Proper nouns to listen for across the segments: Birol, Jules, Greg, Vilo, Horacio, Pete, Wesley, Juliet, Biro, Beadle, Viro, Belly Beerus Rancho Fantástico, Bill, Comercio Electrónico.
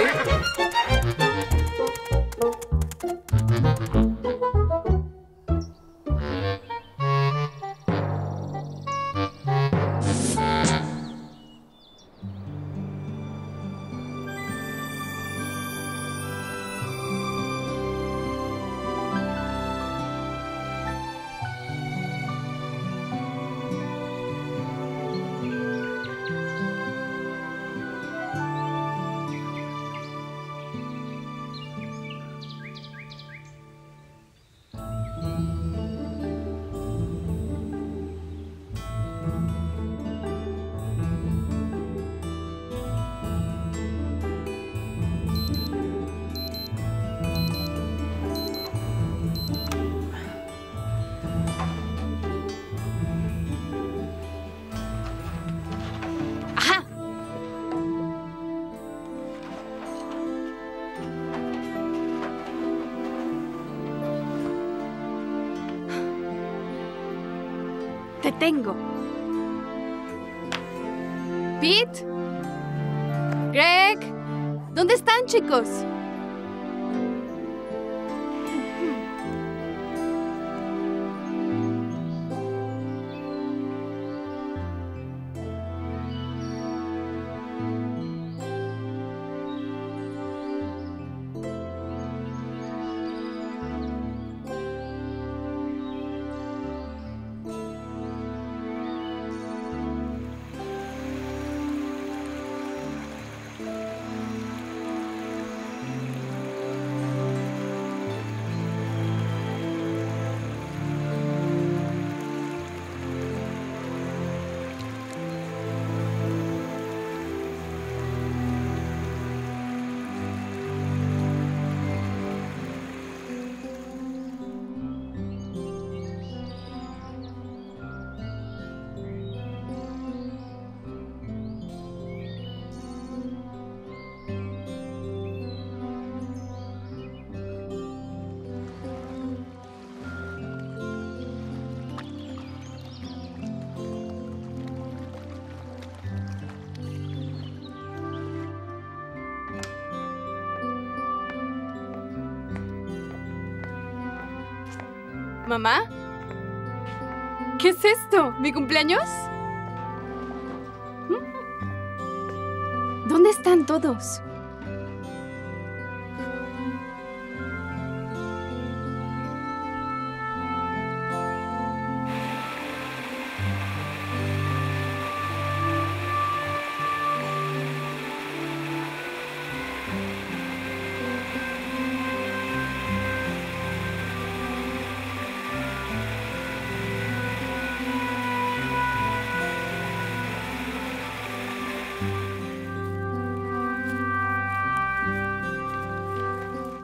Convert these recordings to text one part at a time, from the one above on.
adelante. Tengo. Pete, Greg, ¿dónde están, chicos? ¿Mamá? ¿Qué es esto? ¿Mi cumpleaños? ¿Dónde están todos?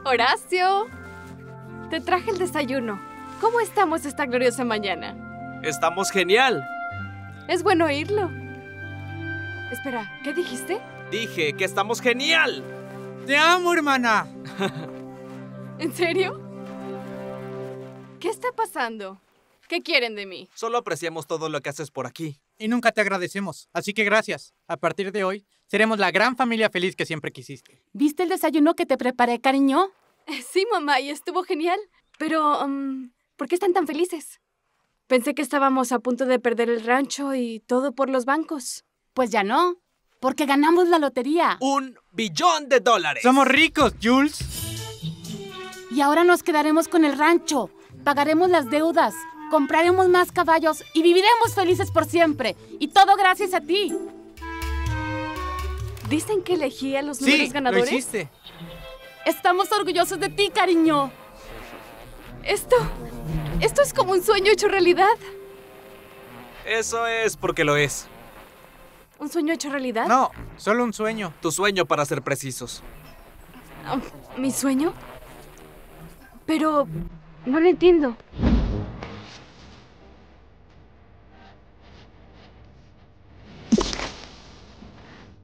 Horacio, te traje el desayuno. ¿Cómo estamos esta gloriosa mañana? Estamos genial. Es bueno oírlo. Espera, ¿qué dijiste? Dije que estamos genial. Te amo, hermana. ¿En serio? ¿Qué está pasando? ¿Qué quieren de mí? Solo apreciamos todo lo que haces por aquí. Y nunca te agradecemos, así que gracias. A partir de hoy, seremos la gran familia feliz que siempre quisiste. ¿Viste el desayuno que te preparé, cariño? Sí, mamá, y estuvo genial. Pero, ¿por qué están tan felices? Pensé que estábamos a punto de perder el rancho y todo por los bancos. Pues ya no, porque ganamos la lotería. $1 billón. ¡Somos ricos, Jules! Y ahora nos quedaremos con el rancho. Pagaremos las deudas. Compraremos más caballos y viviremos felices por siempre. Y todo gracias a ti. ¿Dicen que elegí a los números ganadores? Sí, lo hiciste. Estamos orgullosos de ti, cariño. Esto es como un sueño hecho realidad. Eso es porque lo es. ¿Un sueño hecho realidad? No, solo un sueño. Tu sueño, para ser precisos. ¿Mi sueño? Pero no lo entiendo.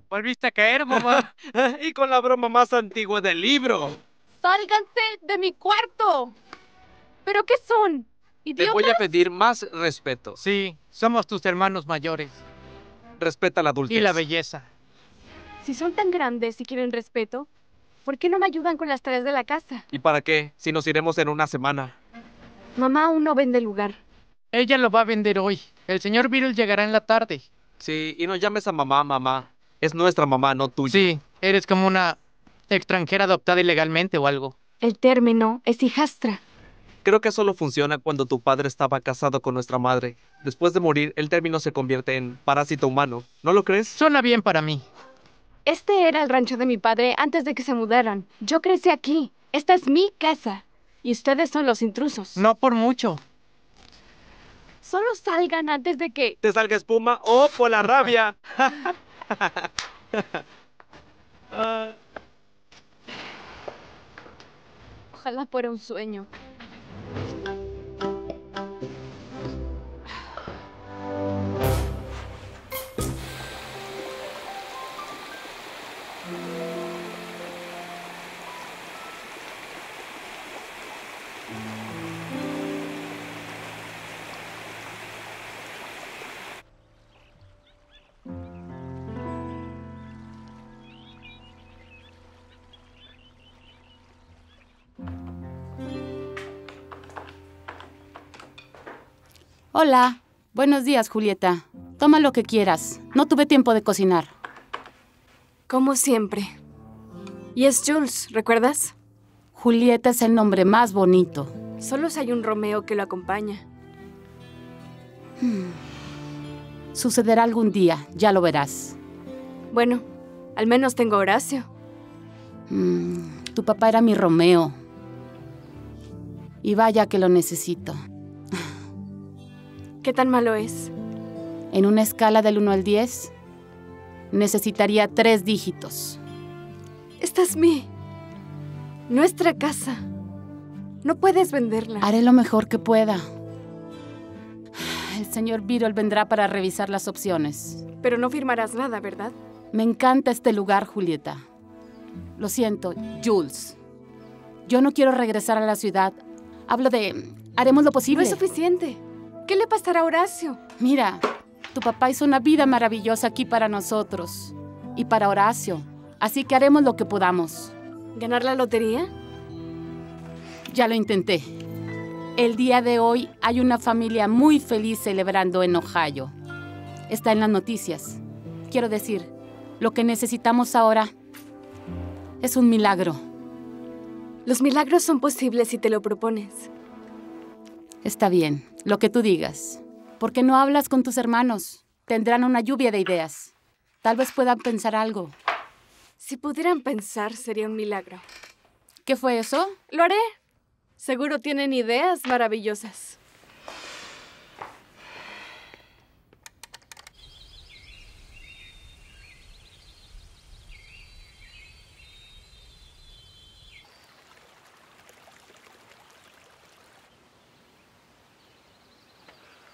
Volviste a caer, mamá. Y con la broma más antigua del libro. ¡Sálganse de mi cuarto! ¿Pero qué son? ¿Idiotas? Te voy a pedir más respeto. Sí, somos tus hermanos mayores. Respeta la adultez. Y la belleza. Si son tan grandes y quieren respeto, ¿Por qué no me ayudan con las tareas de la casa? ¿Y para qué? Si nos iremos en una semana. Mamá aún no vende el lugar. Ella lo va a vender hoy. El señor Birol llegará en la tarde. Sí, y no llames a mamá, mamá. Es nuestra mamá, no tuya. Sí, eres como una extranjera adoptada ilegalmente o algo. El término es hijastra. Creo que solo funciona cuando tu padre estaba casado con nuestra madre. Después de morir, el término se convierte en parásito humano. ¿No lo crees? Suena bien para mí. Este era el rancho de mi padre antes de que se mudaran. Yo crecí aquí. Esta es mi casa. Y ustedes son los intrusos. No por mucho. Solo salgan antes de que... ¿Te salga espuma? ¡Oh, por la rabia! Ojalá fuera un sueño. Hola. Buenos días, Julieta. Toma lo que quieras. No tuve tiempo de cocinar. Como siempre. Y es Jules, ¿recuerdas? Julieta es el nombre más bonito. Solo hay un Romeo que lo acompaña. Sucederá algún día, ya lo verás. Bueno, al menos tengo a Horacio. Tu papá era mi Romeo. Y vaya que lo necesito. ¿Qué tan malo es? En una escala del 1 al 10, necesitaría 3 dígitos. Esta es nuestra casa. No puedes venderla. Haré lo mejor que pueda. El señor Birol vendrá para revisar las opciones. Pero no firmarás nada, ¿verdad? Me encanta este lugar, Julieta. Lo siento, Jules. Yo no quiero regresar a la ciudad. Hablo de... haremos lo posible. No es suficiente. ¿Qué le pasará a Horacio? Mira, tu papá hizo una vida maravillosa aquí para nosotros y para Horacio, así que haremos lo que podamos. ¿Ganar la lotería? Ya lo intenté. El día de hoy hay una familia muy feliz celebrando en Ohio. Está en las noticias. Quiero decir, lo que necesitamos ahora es un milagro. Los milagros son posibles si te lo propones. Está bien, lo que tú digas. ¿Por qué no hablas con tus hermanos? Tendrán una lluvia de ideas. Tal vez puedan pensar algo. Si pudieran pensar, sería un milagro. ¿Qué fue eso? Lo haré. Seguro tienen ideas maravillosas.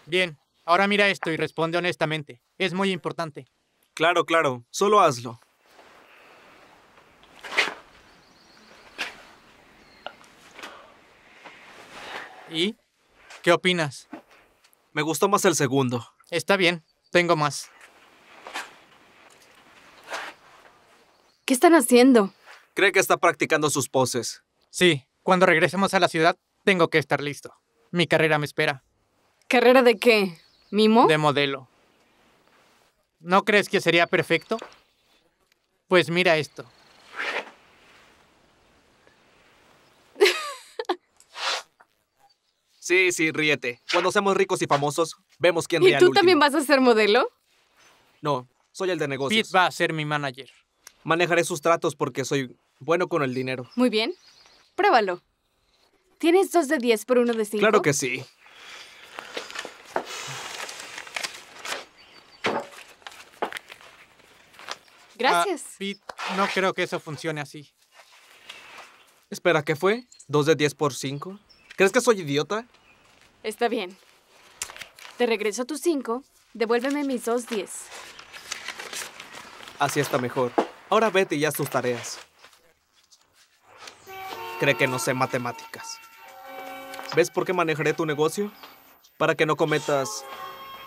Bien, ahora mira esto y responde honestamente. Es muy importante. Claro, claro. Solo hazlo. ¿Y? ¿Qué opinas? Me gustó más el segundo. Está bien. Tengo más. ¿Qué están haciendo? Cree que está practicando sus poses. Sí. Cuando regresemos a la ciudad, tengo que estar listo. Mi carrera me espera. ¿Carrera de qué? ¿Mimo? De modelo. ¿No crees que sería perfecto? Pues mira esto. Sí, ríete. Cuando seamos ricos y famosos, vemos quién ríe al último. ¿Y tú también vas a ser modelo? No, soy el de negocios. Pete va a ser mi manager. Manejaré sus tratos porque soy bueno con el dinero. Muy bien. Pruébalo. ¿Tienes 2 de 10 por 1 de 5? Claro que sí. Gracias. Pete, no creo que eso funcione así. Espera, ¿qué fue? ¿2 de 10 por 5? ¿Crees que soy idiota? Está bien. Te regreso tus 5, devuélveme mis 2 10. Así está mejor. Ahora vete y haz tus tareas. Cree que no sé matemáticas. ¿Ves por qué manejaré tu negocio? Para que no cometas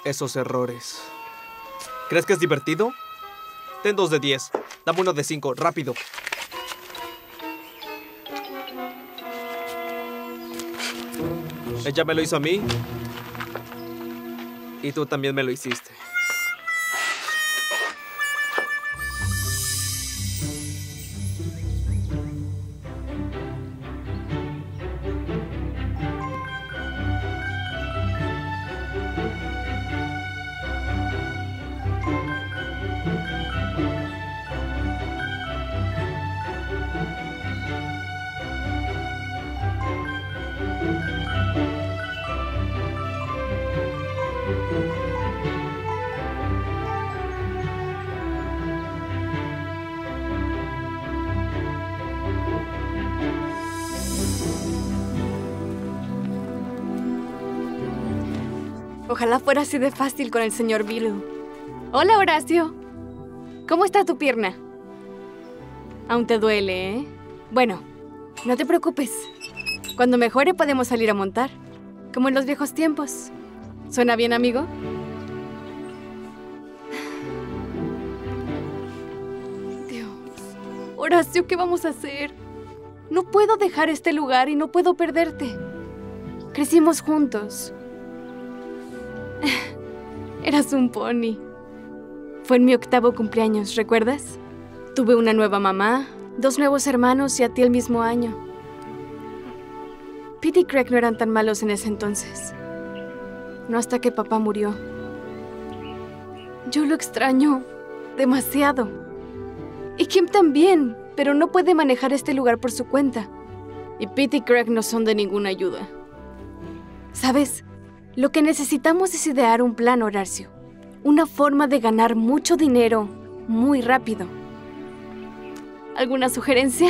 esos errores. ¿Crees que es divertido? Ten 2 de 10. Dame 1 de 5, rápido. Ella me lo hizo a mí. Y tú también me lo hiciste. Ojalá fuera así de fácil con el señor Vilo. Hola, Horacio. ¿Cómo está tu pierna? Aún te duele, ¿eh? Bueno, no te preocupes. Cuando mejore podemos salir a montar, como en los viejos tiempos. ¿Suena bien, amigo? Dios. Horacio, ¿qué vamos a hacer? No puedo dejar este lugar y no puedo perderte. Crecimos juntos. Eras un pony. Fue en mi 8º cumpleaños, ¿recuerdas? Tuve una nueva mamá, 2 nuevos hermanos y a ti el mismo año. Pete y Greg no eran tan malos en ese entonces. No hasta que papá murió. Yo lo extraño demasiado. Y Kim también, pero no puede manejar este lugar por su cuenta. Y Pete y Greg no son de ninguna ayuda. ¿Sabes? Lo que necesitamos es idear un plan, Horacio. Una forma de ganar mucho dinero muy rápido. ¿Alguna sugerencia?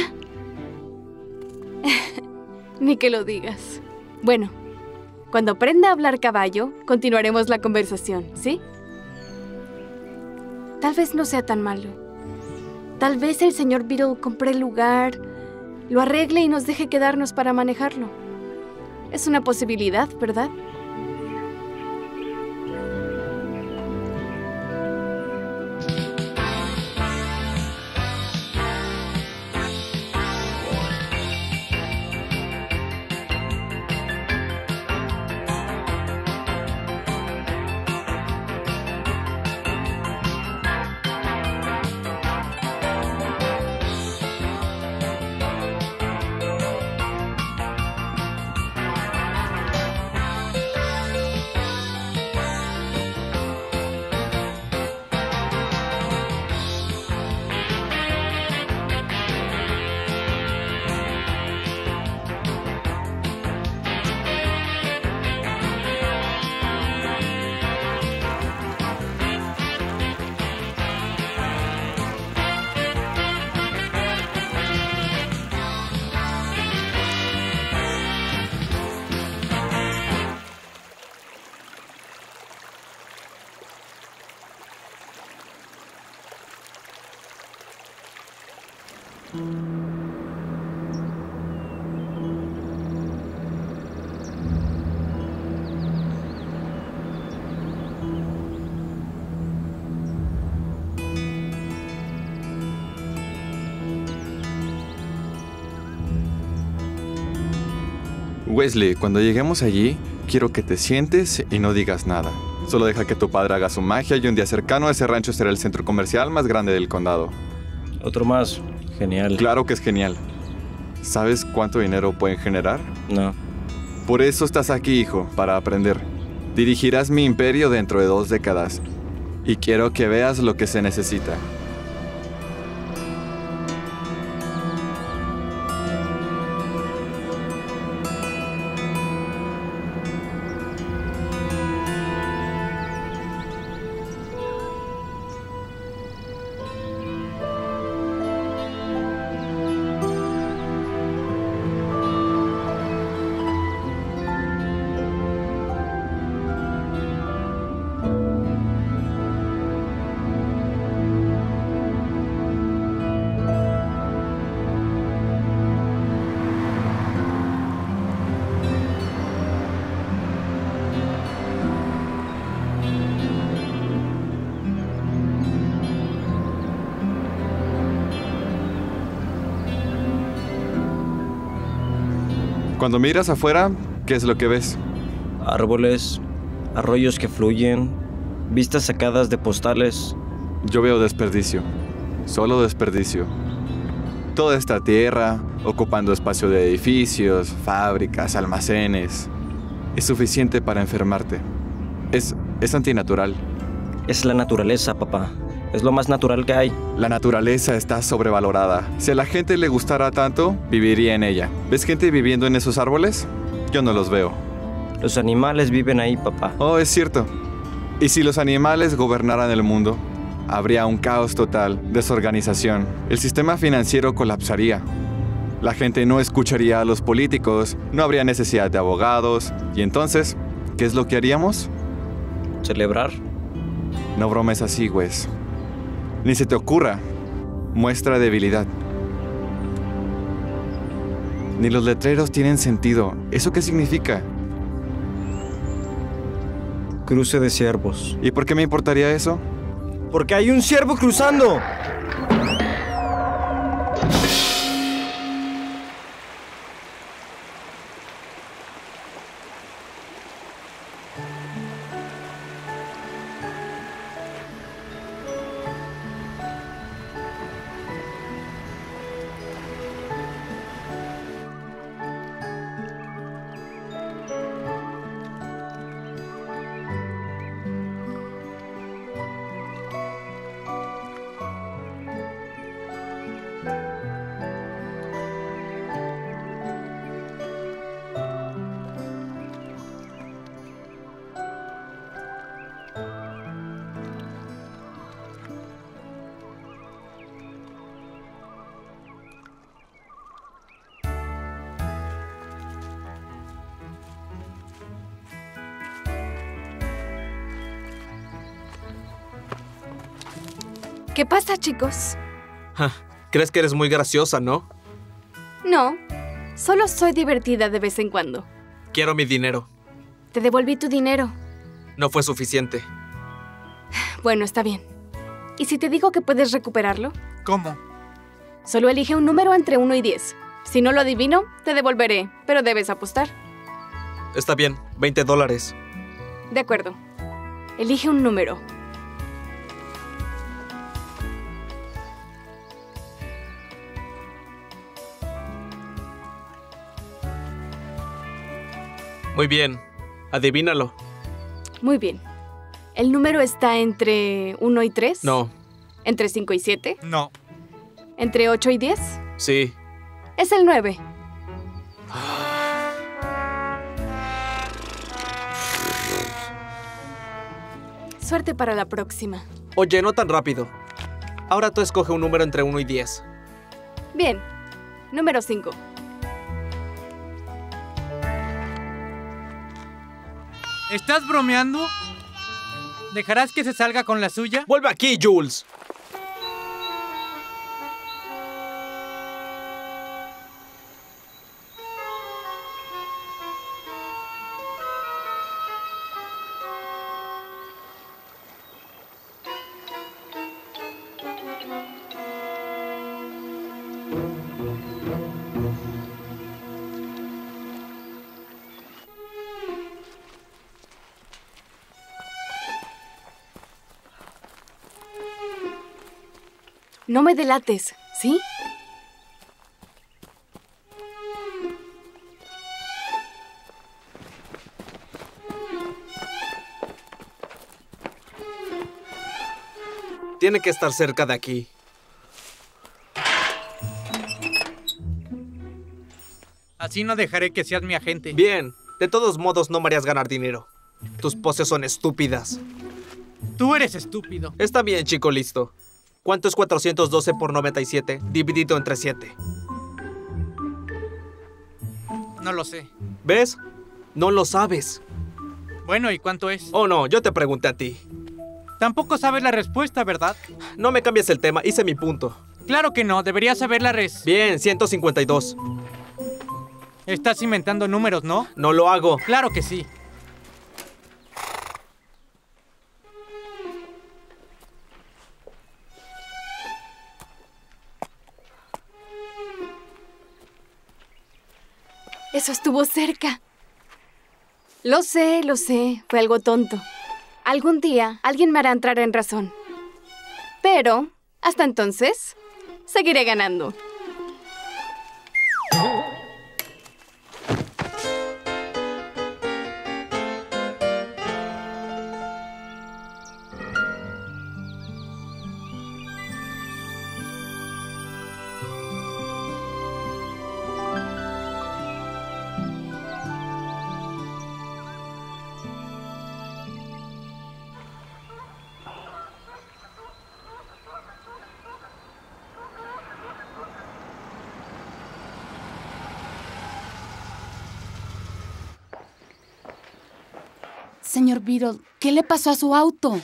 Ni que lo digas. Bueno, cuando aprenda a hablar caballo, continuaremos la conversación, ¿sí? Tal vez no sea tan malo. Tal vez el señor Beadle compre el lugar, lo arregle y nos deje quedarnos para manejarlo. Es una posibilidad, ¿verdad? Wesley, cuando lleguemos allí, quiero que te sientes y no digas nada. Solo deja que tu padre haga su magia y un día cercano a ese rancho será el centro comercial más grande del condado. Otro más. Genial. Claro que es genial. ¿Sabes cuánto dinero pueden generar? No. Por eso estás aquí, hijo, para aprender. Dirigirás mi imperio dentro de 2 décadas. Y quiero que veas lo que se necesita. Cuando miras afuera, ¿Qué es lo que ves? Árboles, arroyos que fluyen, vistas sacadas de postales. Yo veo desperdicio, solo desperdicio. Toda esta tierra, ocupando espacio de edificios, fábricas, almacenes. Es suficiente para enfermarte. Es antinatural. Es la naturaleza, papá. Es lo más natural que hay. La naturaleza está sobrevalorada. Si a la gente le gustara tanto, viviría en ella. ¿Ves gente viviendo en esos árboles? Yo no los veo. Los animales viven ahí, papá. Oh, es cierto. Y si los animales gobernaran el mundo, habría un caos total, desorganización. El sistema financiero colapsaría. La gente no escucharía a los políticos, no habría necesidad de abogados. Y entonces, ¿qué es lo que haríamos? ¿Celebrar? No bromes así, Wes. Ni se te ocurra. Muestra debilidad. Ni los letreros tienen sentido. ¿Eso qué significa? Cruce de ciervos. ¿Y por qué me importaría eso? Porque hay un ciervo cruzando. ¿Qué pasa, chicos? ¿Crees que eres muy graciosa, no? No, solo soy divertida de vez en cuando. Quiero mi dinero. Te devolví tu dinero. No fue suficiente. Bueno, está bien. ¿Y si te digo que puedes recuperarlo? ¿Cómo? Solo elige un número entre 1 y 10. Si no lo adivino, te devolveré, pero debes apostar. Está bien, 20 dólares. De acuerdo. Elige un número. Muy bien. Adivínalo. Muy bien. ¿El número está entre 1 y 3? No. ¿Entre 5 y 7? No. ¿Entre 8 y 10? Sí. Es el 9. Suerte para la próxima. Oye, no tan rápido. Ahora tú escoge un número entre 1 y 10. Bien. Número 5. ¿Estás bromeando? ¿Dejarás que se salga con la suya? ¡Vuelve aquí, Jules! No me delates, ¿sí? Tiene que estar cerca de aquí. Así no dejaré que seas mi agente. Bien, de todos modos no me harías ganar dinero. Tus poses son estúpidas. Tú eres estúpido. Está bien, chico, listo. ¿Cuánto es 412 por 97 dividido entre 7? No lo sé. ¿Ves? No lo sabes. Bueno, ¿y cuánto es? Oh, no, yo te pregunté a ti. Tampoco sabes la respuesta, ¿verdad? No me cambies el tema, hice mi punto. Claro que no, deberías saber la res. Bien, 152. Estás inventando números, ¿no? No lo hago. Claro que sí. Eso estuvo cerca. Lo sé, fue algo tonto. Algún día alguien me hará entrar en razón. Pero, hasta entonces, seguiré ganando. Señor Beadle, ¿qué le pasó a su auto?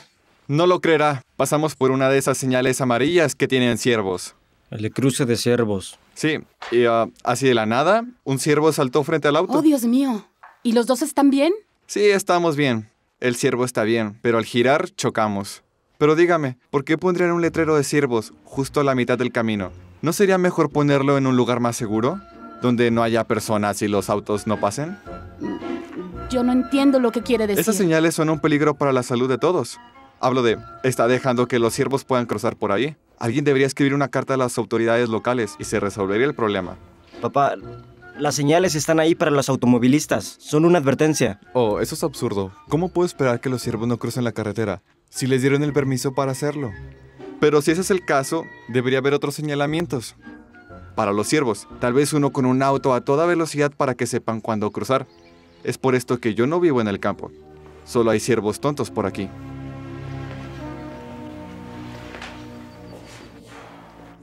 No lo creerá. Pasamos por una de esas señales amarillas que tienen ciervos. El cruce de ciervos. Sí, y así de la nada, un ciervo saltó frente al auto. ¡Oh, Dios mío! ¿Y los dos están bien? Sí, estamos bien. El ciervo está bien, pero al girar, chocamos. Pero dígame, ¿por qué pondrían un letrero de ciervos justo a la mitad del camino? ¿No sería mejor ponerlo en un lugar más seguro? ¿Donde no haya personas y los autos no pasen? Yo no entiendo lo que quiere decir. Esas señales son un peligro para la salud de todos. Hablo de, está dejando que los ciervos puedan cruzar por ahí. Alguien debería escribir una carta a las autoridades locales y se resolvería el problema. Papá, las señales están ahí para los automovilistas. Son una advertencia. Oh, eso es absurdo. ¿Cómo puedo esperar que los ciervos no crucen la carretera si les dieron el permiso para hacerlo? Pero si ese es el caso, debería haber otros señalamientos. Para los ciervos, tal vez uno con un auto a toda velocidad para que sepan cuándo cruzar. Es por esto que yo no vivo en el campo. Solo hay ciervos tontos por aquí.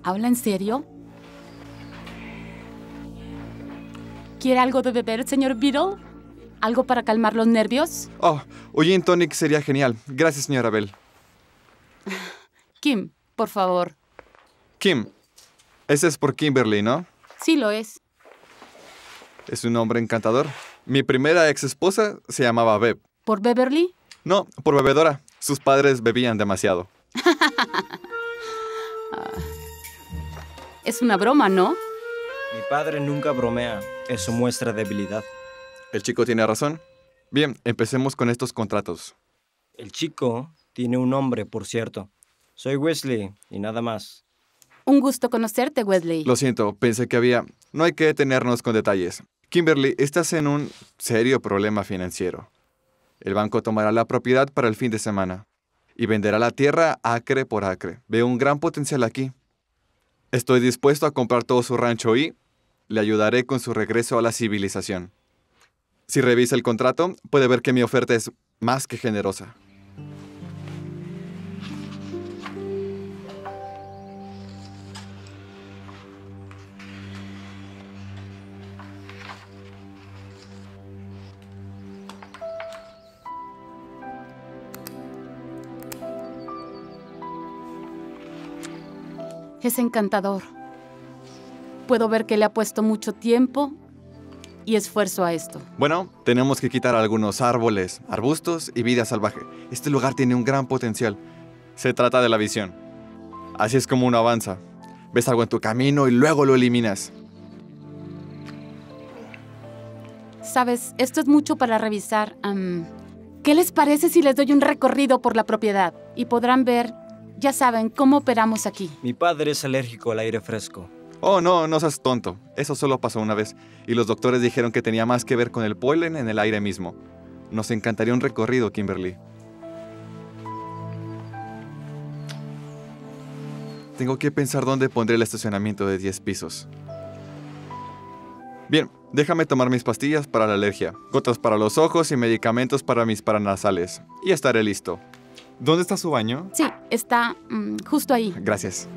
¿Habla en serio? ¿Quiere algo de beber, señor Beadle? ¿Algo para calmar los nervios? Oh, un gin tonic sería genial. Gracias, señora Bell. Kim, por favor. Kim. Ese es por Kimberly, ¿no? Sí, lo es. Es un hombre encantador. Mi primera ex-esposa se llamaba Beb. ¿Por Beverly? No, por bebedora. Sus padres bebían demasiado. Es una broma, ¿no? Mi padre nunca bromea. Eso muestra debilidad. El chico tiene razón. Bien, empecemos con estos contratos. El chico tiene un nombre, por cierto. Soy Wesley y nada más. Un gusto conocerte, Wesley. Lo siento, pensé que había... No hay que detenernos con detalles. Kimberly, estás en un serio problema financiero. El banco tomará la propiedad para el fin de semana y venderá la tierra acre por acre. Veo un gran potencial aquí. Estoy dispuesto a comprar todo su rancho y le ayudaré con su regreso a la civilización. Si revisa el contrato, puede ver que mi oferta es más que generosa. Es encantador. Puedo ver que le ha puesto mucho tiempo y esfuerzo a esto. Bueno, tenemos que quitar algunos árboles, arbustos y vida salvaje. Este lugar tiene un gran potencial. Se trata de la visión. Así es como uno avanza. Ves algo en tu camino y luego lo eliminas. Sabes, esto es mucho para revisar. ¿Qué les parece si les doy un recorrido por la propiedad? Y podrán ver... Ya saben cómo operamos aquí. Mi padre es alérgico al aire fresco. Oh, no, no seas tonto. Eso solo pasó una vez. Y los doctores dijeron que tenía más que ver con el polen en el aire mismo. Nos encantaría un recorrido, Kimberly. Tengo que pensar dónde pondré el estacionamiento de 10 pisos. Bien, déjame tomar mis pastillas para la alergia, gotas para los ojos y medicamentos para mis paranasales. Y estaré listo. ¿Dónde está su baño? Sí, está justo ahí. Gracias.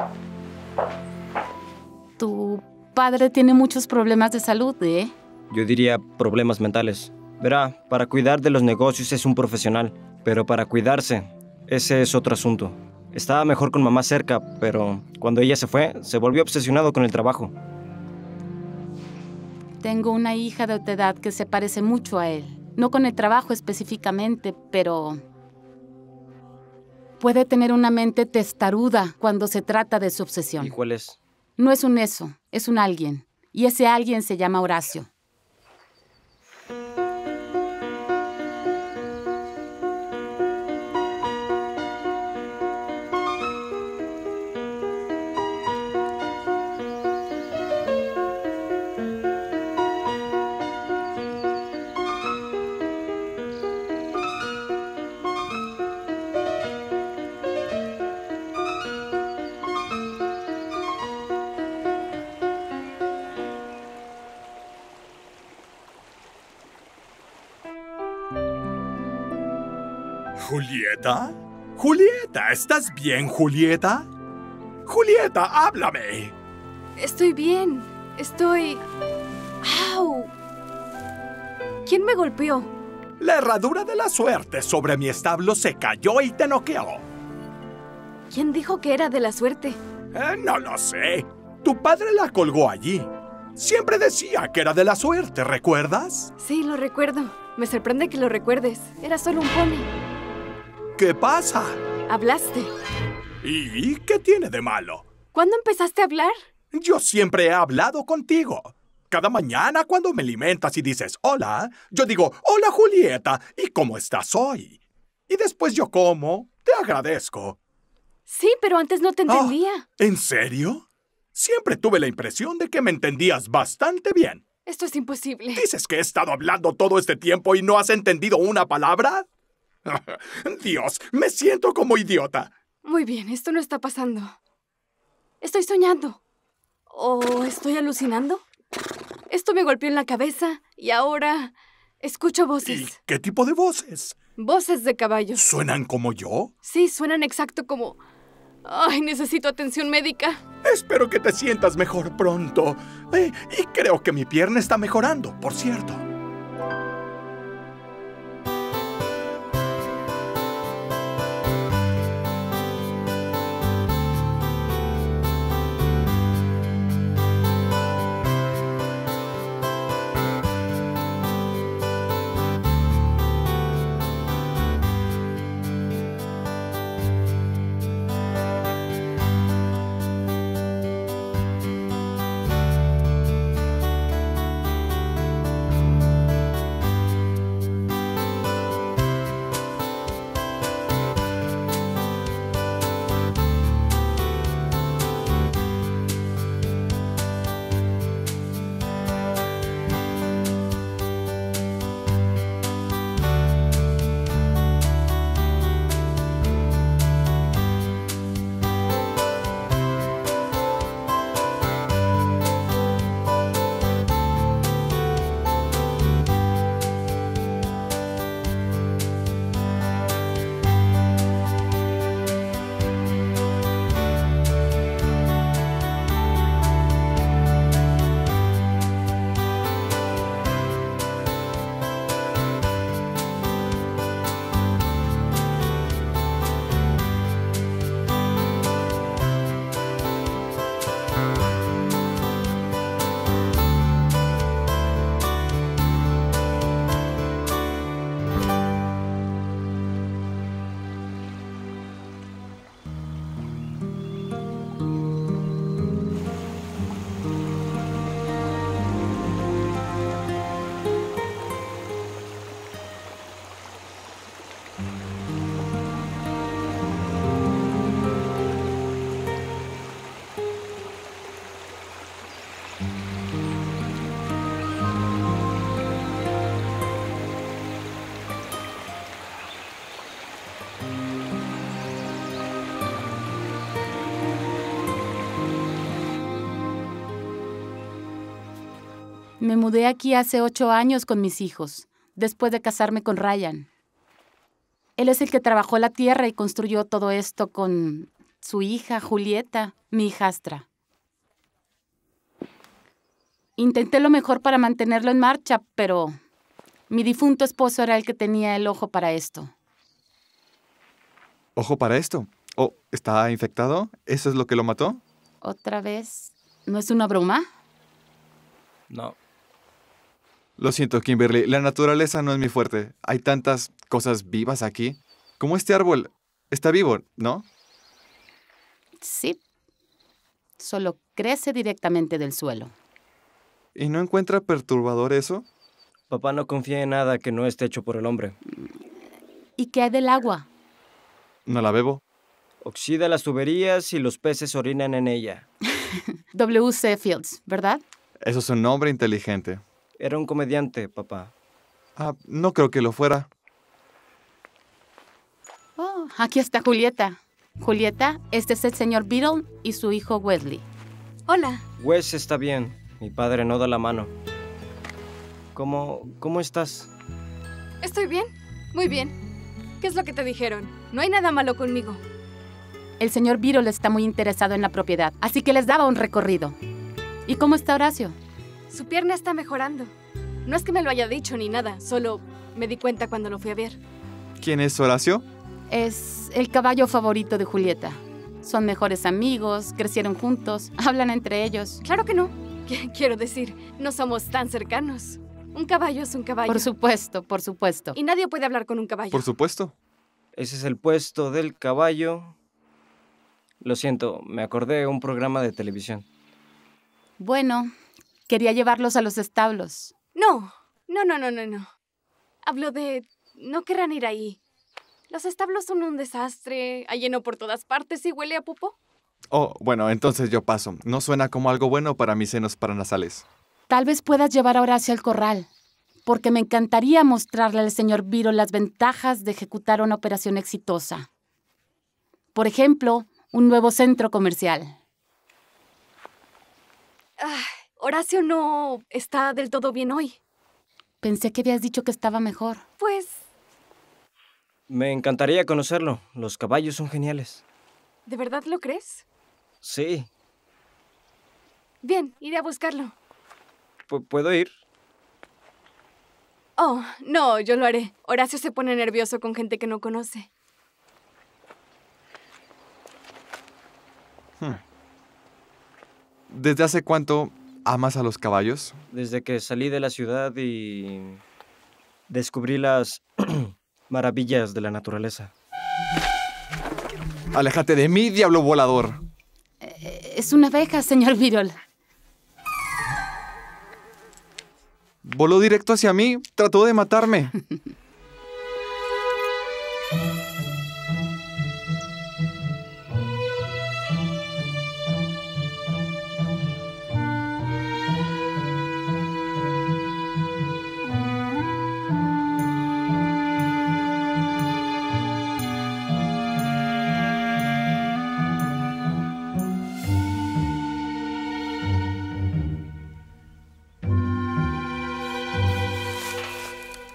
Tu padre tiene muchos problemas de salud, ¿eh? Yo diría problemas mentales. Verá, para cuidar de los negocios es un profesional, pero para cuidarse, ese es otro asunto. Estaba mejor con mamá cerca, pero cuando ella se fue, se volvió obsesionado con el trabajo. Tengo una hija de tu edad que se parece mucho a él. No con el trabajo específicamente, pero... Puede tener una mente testaruda cuando se trata de su obsesión. ¿Y cuál es? No es un eso, es un alguien. Y ese alguien se llama Horacio. ¿Julieta? Julieta, ¿estás bien, Julieta? Julieta, háblame. Estoy bien. Estoy... ¡Au! ¿Quién me golpeó? La herradura de la suerte sobre mi establo se cayó y te noqueó. ¿Quién dijo que era de la suerte? No lo sé. Tu padre la colgó allí. Siempre decía que era de la suerte, ¿recuerdas? Sí, lo recuerdo. Me sorprende que lo recuerdes. Era solo un pony. ¿Qué pasa? Hablaste. ¿Y qué tiene de malo? ¿Cuándo empezaste a hablar? Yo siempre he hablado contigo. Cada mañana cuando me alimentas y dices hola, yo digo, hola Julieta, ¿y cómo estás hoy? Y después yo como, te agradezco. Sí, pero antes no te entendía. Oh, ¿en serio? Siempre tuve la impresión de que me entendías bastante bien. Esto es imposible. ¿Dices que he estado hablando todo este tiempo y no has entendido una palabra? Dios, me siento como idiota. Muy bien, esto no está pasando. Estoy soñando. ¿O estoy alucinando? Esto me golpeó en la cabeza y ahora escucho voces. ¿Y qué tipo de voces? Voces de caballos. ¿Suenan como yo? Sí, suenan exacto como... ¡Ay, necesito atención médica! Espero que te sientas mejor pronto. Y creo que mi pierna está mejorando, por cierto. Me mudé aquí hace 8 años con mis hijos, después de casarme con Ryan. Él es el que trabajó la tierra y construyó todo esto con su hija, Julieta, mi hijastra. Intenté lo mejor para mantenerlo en marcha, pero mi difunto esposo era el que tenía el ojo para esto. ¿Ojo para esto? ¿Oh, está infectado? ¿Eso es lo que lo mató? ¿Otra vez? ¿No es una broma? No. Lo siento, Kimberly. La naturaleza no es mi fuerte. Hay tantas cosas vivas aquí. Como este árbol. Está vivo, ¿no? Sí. Solo crece directamente del suelo. ¿Y no encuentra perturbador eso? Papá no confía en nada que no esté hecho por el hombre. ¿Y qué hay del agua? No la bebo. Oxida las tuberías y los peces orinan en ella. W.C. Fields, ¿verdad? Eso es un hombre inteligente. Era un comediante, papá. Ah, no creo que lo fuera. Oh, aquí está Julieta. Julieta, este es el señor Beadle y su hijo Wesley. Hola. Wes está bien. Mi padre no da la mano. ¿Cómo estás? Estoy bien. Muy bien. ¿Qué es lo que te dijeron? No hay nada malo conmigo. El señor Birol está muy interesado en la propiedad, así que les daba un recorrido. ¿Y cómo está Horacio? Su pierna está mejorando. No es que me lo haya dicho ni nada, solo me di cuenta cuando lo fui a ver. ¿Quién es Horacio? Es el caballo favorito de Julieta. Son mejores amigos, crecieron juntos, hablan entre ellos. Claro que no. Quiero decir, no somos tan cercanos. Un caballo es un caballo. Por supuesto, por supuesto. Y nadie puede hablar con un caballo. Por supuesto. Ese es el puesto del caballo. Lo siento, me acordé de un programa de televisión. Bueno, quería llevarlos a los establos. No. Hablo de... no querrán ir ahí. Los establos son un desastre, hay lleno por todas partes y huele a popó. Oh, bueno, entonces yo paso. No suena como algo bueno para mis senos paranasales. Tal vez puedas llevar a Horacio al corral, porque me encantaría mostrarle al señor Viro las ventajas de ejecutar una operación exitosa. Por ejemplo, un nuevo centro comercial. Ah, Horacio no está del todo bien hoy. Pensé que habías dicho que estaba mejor. Pues... me encantaría conocerlo. Los caballos son geniales. ¿De verdad lo crees? Sí. Bien, iré a buscarlo. ¿Puedo ir? Oh, no, yo lo haré. Horacio se pone nervioso con gente que no conoce. ¿Desde hace cuánto amas a los caballos? Desde que salí de la ciudad y descubrí las maravillas de la naturaleza. ¡Aléjate de mí, diablo volador! Es una abeja, señor Birol. Voló directo hacia mí. Trató de matarme.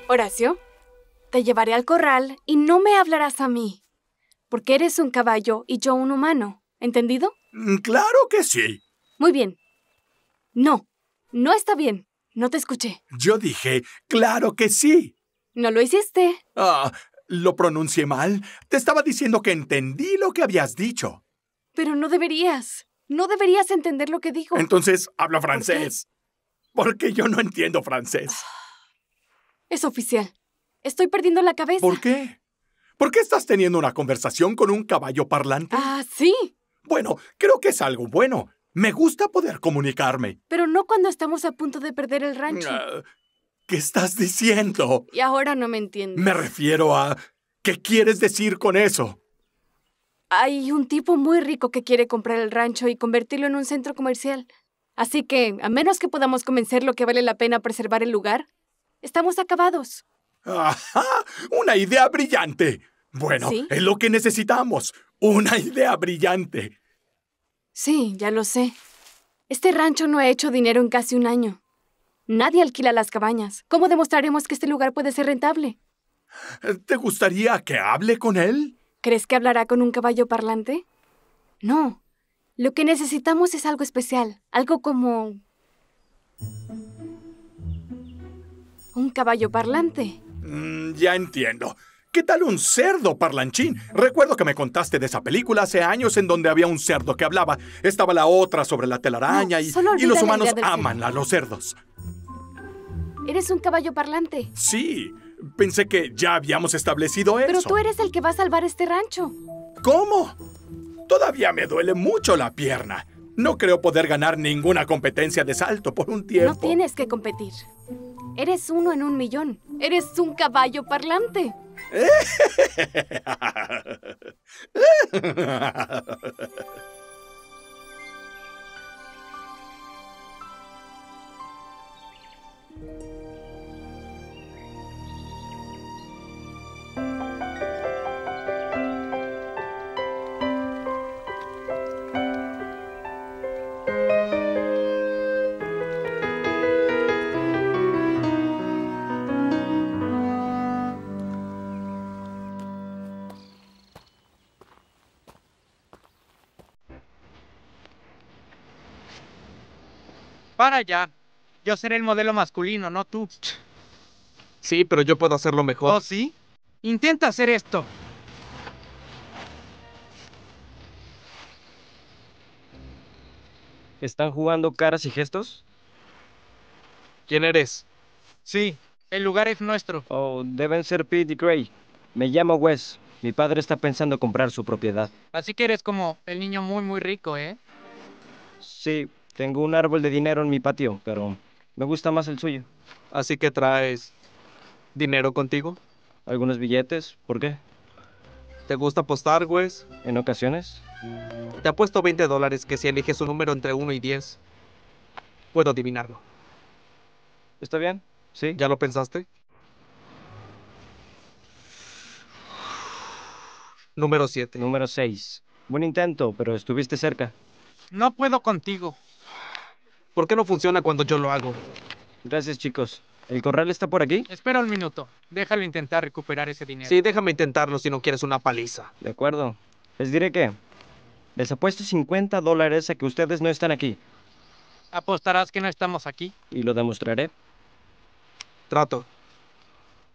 Horacio, te llevaré al corral y no me hablarás a mí, porque eres un caballo y yo un humano, ¿entendido? ¡Claro que sí! Muy bien. No, no está bien. No te escuché. Yo dije, ¡claro que sí! No lo hiciste. Ah, lo pronuncié mal. Te estaba diciendo que entendí lo que habías dicho. Pero no deberías. No deberías entender lo que digo. Entonces, habla francés. ¿Por qué? Porque yo no entiendo francés. Es oficial. Estoy perdiendo la cabeza. ¿Por qué? ¿Por qué estás teniendo una conversación con un caballo parlante? Ah, sí. Bueno, creo que es algo bueno. Me gusta poder comunicarme. Pero no cuando estamos a punto de perder el rancho. ¿Qué estás diciendo? Y ahora no me entiendes. Me refiero a... ¿qué quieres decir con eso? Hay un tipo muy rico que quiere comprar el rancho y convertirlo en un centro comercial. Así que, a menos que podamos convencerlo que vale la pena preservar el lugar... estamos acabados. ¡Ajá! ¡Una idea brillante! Bueno, ¿sí? Es lo que necesitamos. ¡Una idea brillante! Sí, ya lo sé. Este rancho no ha hecho dinero en casi un año. Nadie alquila las cabañas. ¿Cómo demostraremos que este lugar puede ser rentable? ¿Te gustaría que hable con él? ¿Crees que hablará con un caballo parlante? No. Lo que necesitamos es algo especial. Algo como... un caballo parlante. Ya entiendo. ¿Qué tal un cerdo parlanchín? Recuerdo que me contaste de esa película hace años en donde había un cerdo que hablaba. Estaba la otra sobre la telaraña y los humanos aman a los cerdos. ¿Eres un caballo parlante? Sí. Pensé que ya habíamos establecido eso. Pero tú eres el que va a salvar este rancho. ¿Cómo? Todavía me duele mucho la pierna. No creo poder ganar ninguna competencia de salto por un tiempo. No tienes que competir. Eres uno en 1,000,000. Eres un caballo parlante. para allá. Yo seré el modelo masculino, no tú. Sí, pero yo puedo hacerlo mejor. ¿Oh, sí? Intenta hacer esto. ¿Están jugando caras y gestos? ¿Quién eres? Sí, el lugar es nuestro. Oh, deben ser Pete y Greg. Me llamo Wes. Mi padre está pensando comprar su propiedad. Así que eres como el niño muy rico, ¿eh? Sí, tengo un árbol de dinero en mi patio, pero me gusta más el suyo. Así que traes dinero contigo. Algunos billetes, ¿por qué? ¿Te gusta apostar, Wes? En ocasiones. Te apuesto $20 que si eliges un número entre 1 y 10, puedo adivinarlo. ¿Está bien? Sí. ¿Ya lo pensaste? Número 7. Número 6. Buen intento, pero estuviste cerca. No puedo contigo. ¿Por qué no funciona cuando yo lo hago? Gracias, chicos. ¿El corral está por aquí? Espera un minuto. Déjalo intentar recuperar ese dinero. Sí, déjame intentarlo si no quieres una paliza. De acuerdo. Les diré que les apuesto $50 a que ustedes no están aquí. ¿Apostarás que no estamos aquí? Y lo demostraré. Trato.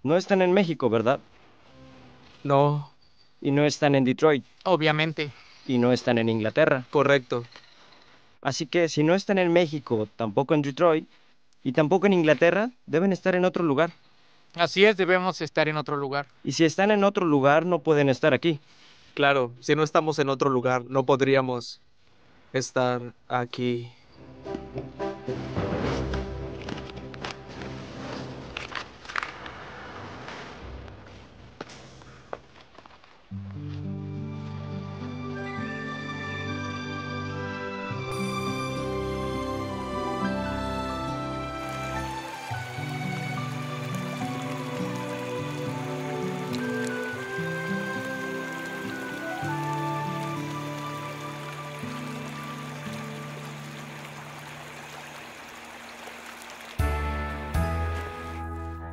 No están en México, ¿verdad? No. Y no están en Detroit. Obviamente. Y no están en Inglaterra. Correcto. Así que si no están en México, tampoco en Detroit, y tampoco en Inglaterra, deben estar en otro lugar. Así es, debemos estar en otro lugar. Y si están en otro lugar, no pueden estar aquí. Claro, si no estamos en otro lugar, no podríamos estar aquí.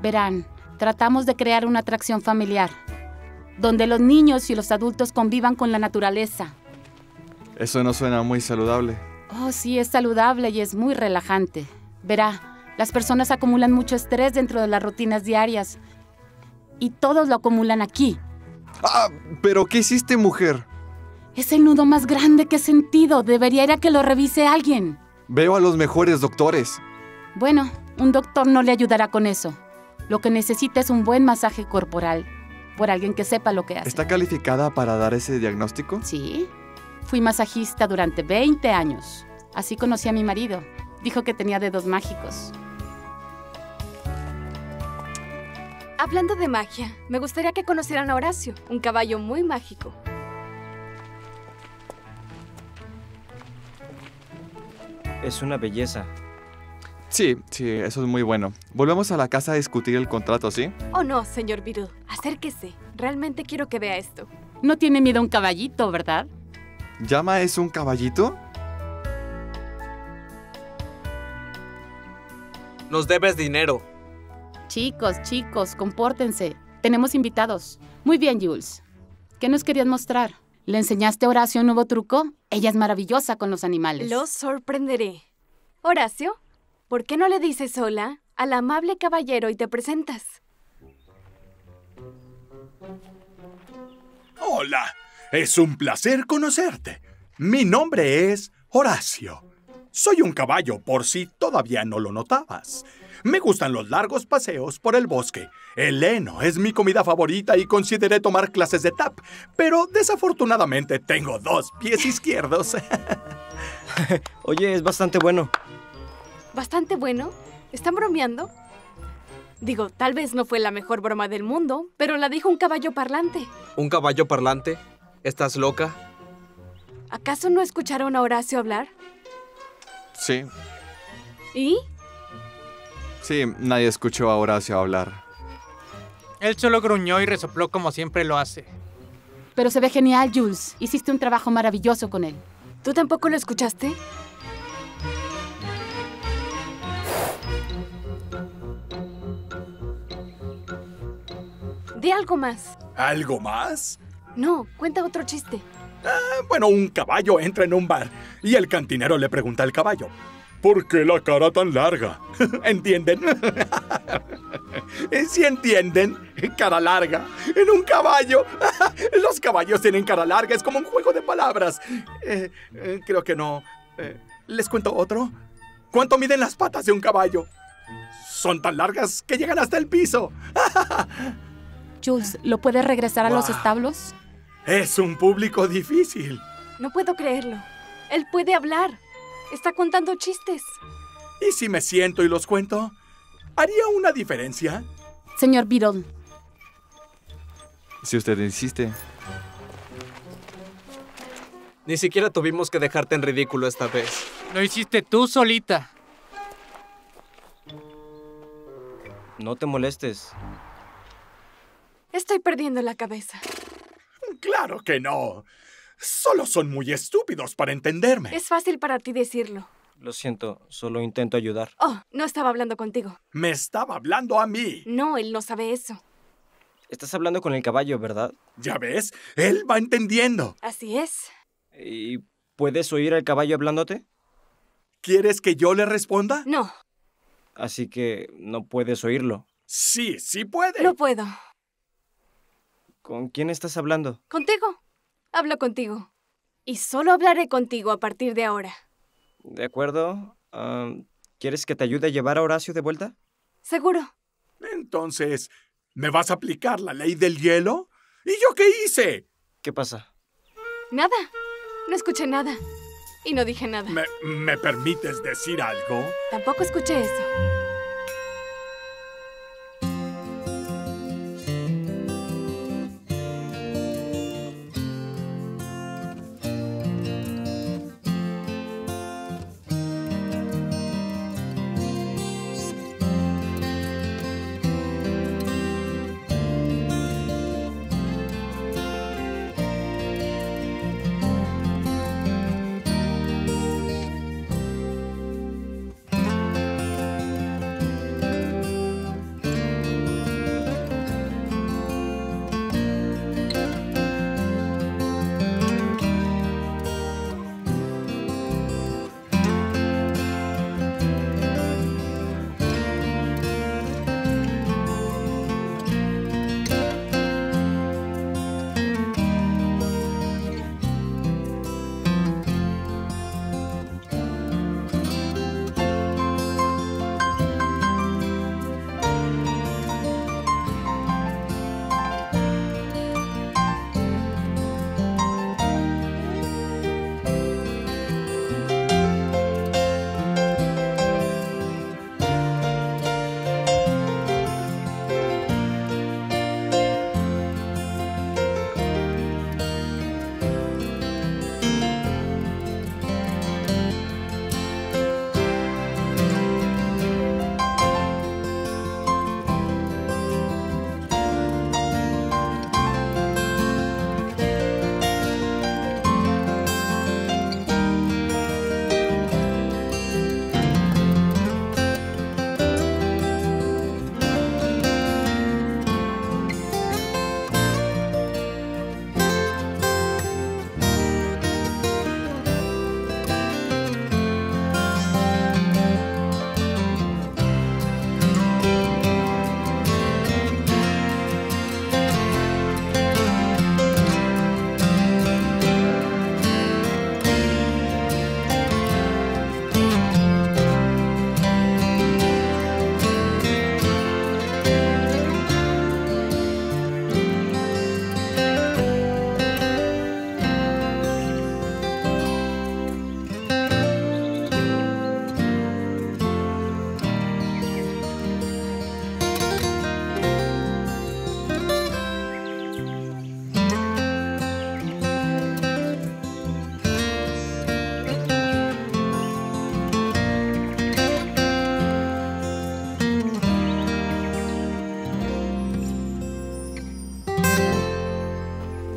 Verán, tratamos de crear una atracción familiar, donde los niños y los adultos convivan con la naturaleza. Eso no suena muy saludable. Oh, sí, es saludable y es muy relajante. Verá, las personas acumulan mucho estrés dentro de las rutinas diarias y todos lo acumulan aquí. Ah, ¿pero qué hiciste, mujer? Es el nudo más grande que he sentido. Debería ir a que lo revise alguien. Veo a los mejores doctores. Bueno, un doctor no le ayudará con eso. Lo que necesita es un buen masaje corporal, por alguien que sepa lo que hace. ¿Está calificada para dar ese diagnóstico? Sí. Fui masajista durante 20 años. Así conocí a mi marido. Dijo que tenía dedos mágicos. Hablando de magia, me gustaría que conocieran a Horacio, un caballo muy mágico. Es una belleza. Sí, eso es muy bueno. Volvemos a la casa a discutir el contrato, ¿sí? Oh, no, señor Biro. Acérquese. Realmente quiero que vea esto. No tiene miedo a un caballito, ¿verdad? ¿Llama es un caballito? Nos debes dinero. Chicos, compórtense. Tenemos invitados. Muy bien, Jules. ¿Qué nos querías mostrar? ¿Le enseñaste a Horacio un nuevo truco? Ella es maravillosa con los animales. Lo sorprenderé. Horacio, ¿por qué no le dices hola al amable caballero y te presentas? Hola, es un placer conocerte. Mi nombre es Horacio. Soy un caballo, por si todavía no lo notabas. Me gustan los largos paseos por el bosque. El heno es mi comida favorita y consideré tomar clases de tap, pero desafortunadamente tengo 2 pies izquierdos. Oye, es bastante bueno. ¿Bastante bueno? ¿Están bromeando? Digo, tal vez no fue la mejor broma del mundo, pero la dijo un caballo parlante. ¿Un caballo parlante? ¿Estás loca? ¿Acaso no escucharon a Horacio hablar? Sí. ¿Y? Sí, nadie escuchó a Horacio hablar. Él solo gruñó y resopló como siempre lo hace. Pero se ve genial, Jules. Hiciste un trabajo maravilloso con él. ¿Tú tampoco lo escuchaste? Di algo más. ¿Algo más? No, cuenta otro chiste. Ah, bueno, un caballo entra en un bar y el cantinero le pregunta al caballo: ¿Por qué la cara tan larga? ¿Entienden? ¿Sí entienden? Cara larga. En un caballo. Los caballos tienen cara larga. Es como un juego de palabras. Creo que no. ¿Les cuento otro? ¿Cuánto miden las patas de un caballo? Son tan largas que llegan hasta el piso. Jules, ¿lo puedes regresar a los establos? Es un público difícil. No puedo creerlo. Él puede hablar. Está contando chistes. ¿Y si me siento y los cuento? ¿Haría una diferencia? Señor Beadle. Si usted insiste. Ni siquiera tuvimos que dejarte en ridículo esta vez. Lo hiciste tú solita. No te molestes. Estoy perdiendo la cabeza. ¡Claro que no! Solo son muy estúpidos para entenderme. Es fácil para ti decirlo. Lo siento, solo intento ayudar. Oh, no estaba hablando contigo. ¡Me estaba hablando a mí! No, él no sabe eso. Estás hablando con el caballo, ¿verdad? ¿Ya ves? Él va entendiendo. Así es. ¿Y puedes oír al caballo hablándote? ¿Quieres que yo le responda? No. Así que no puedes oírlo. Sí, sí puede. No puedo. ¿Con quién estás hablando? Contigo. Hablo contigo. Y solo hablaré contigo a partir de ahora. De acuerdo. ¿Quieres que te ayude a llevar a Horacio de vuelta? Seguro. Entonces, ¿me vas a aplicar la ley del hielo? ¿Y yo qué hice? ¿Qué pasa? Nada. No escuché nada. Y no dije nada. ¿Me permites decir algo? Tampoco escuché eso.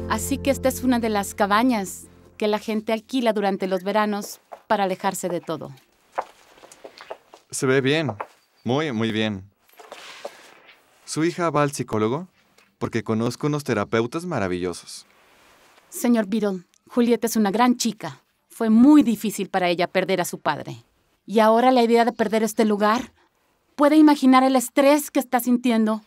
Así que esta es una de las cabañas que la gente alquila durante los veranos para alejarse de todo. Se ve bien. Muy, muy bien. ¿Su hija va al psicólogo? Porque conozco unos terapeutas maravillosos. Señor Beadle, Julieta es una gran chica. Fue muy difícil para ella perder a su padre. Y ahora la idea de perder este lugar. Puede imaginar el estrés que está sintiendo.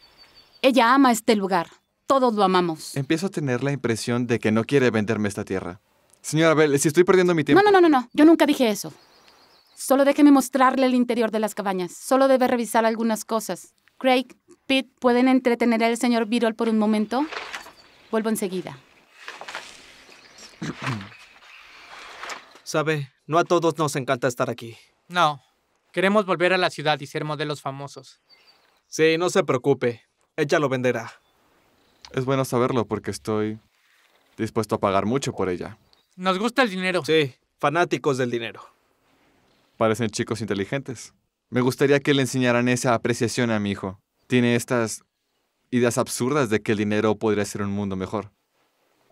Ella ama este lugar. Todos lo amamos. Empiezo a tener la impresión de que no quiere venderme esta tierra. Señora Bell, si estoy perdiendo mi tiempo... No. Yo nunca dije eso. Solo déjeme mostrarle el interior de las cabañas. Solo debe revisar algunas cosas. Craig, Pete, ¿pueden entretener al señor Birol por un momento? Vuelvo enseguida. Sabe, no a todos nos encanta estar aquí. No. Queremos volver a la ciudad y ser modelos famosos. Sí, no se preocupe. Ella lo venderá. Es bueno saberlo porque estoy dispuesto a pagar mucho por ella. Nos gusta el dinero. Sí, fanáticos del dinero. Parecen chicos inteligentes. Me gustaría que le enseñaran esa apreciación a mi hijo. Tiene estas ideas absurdas de que el dinero podría ser un mundo mejor.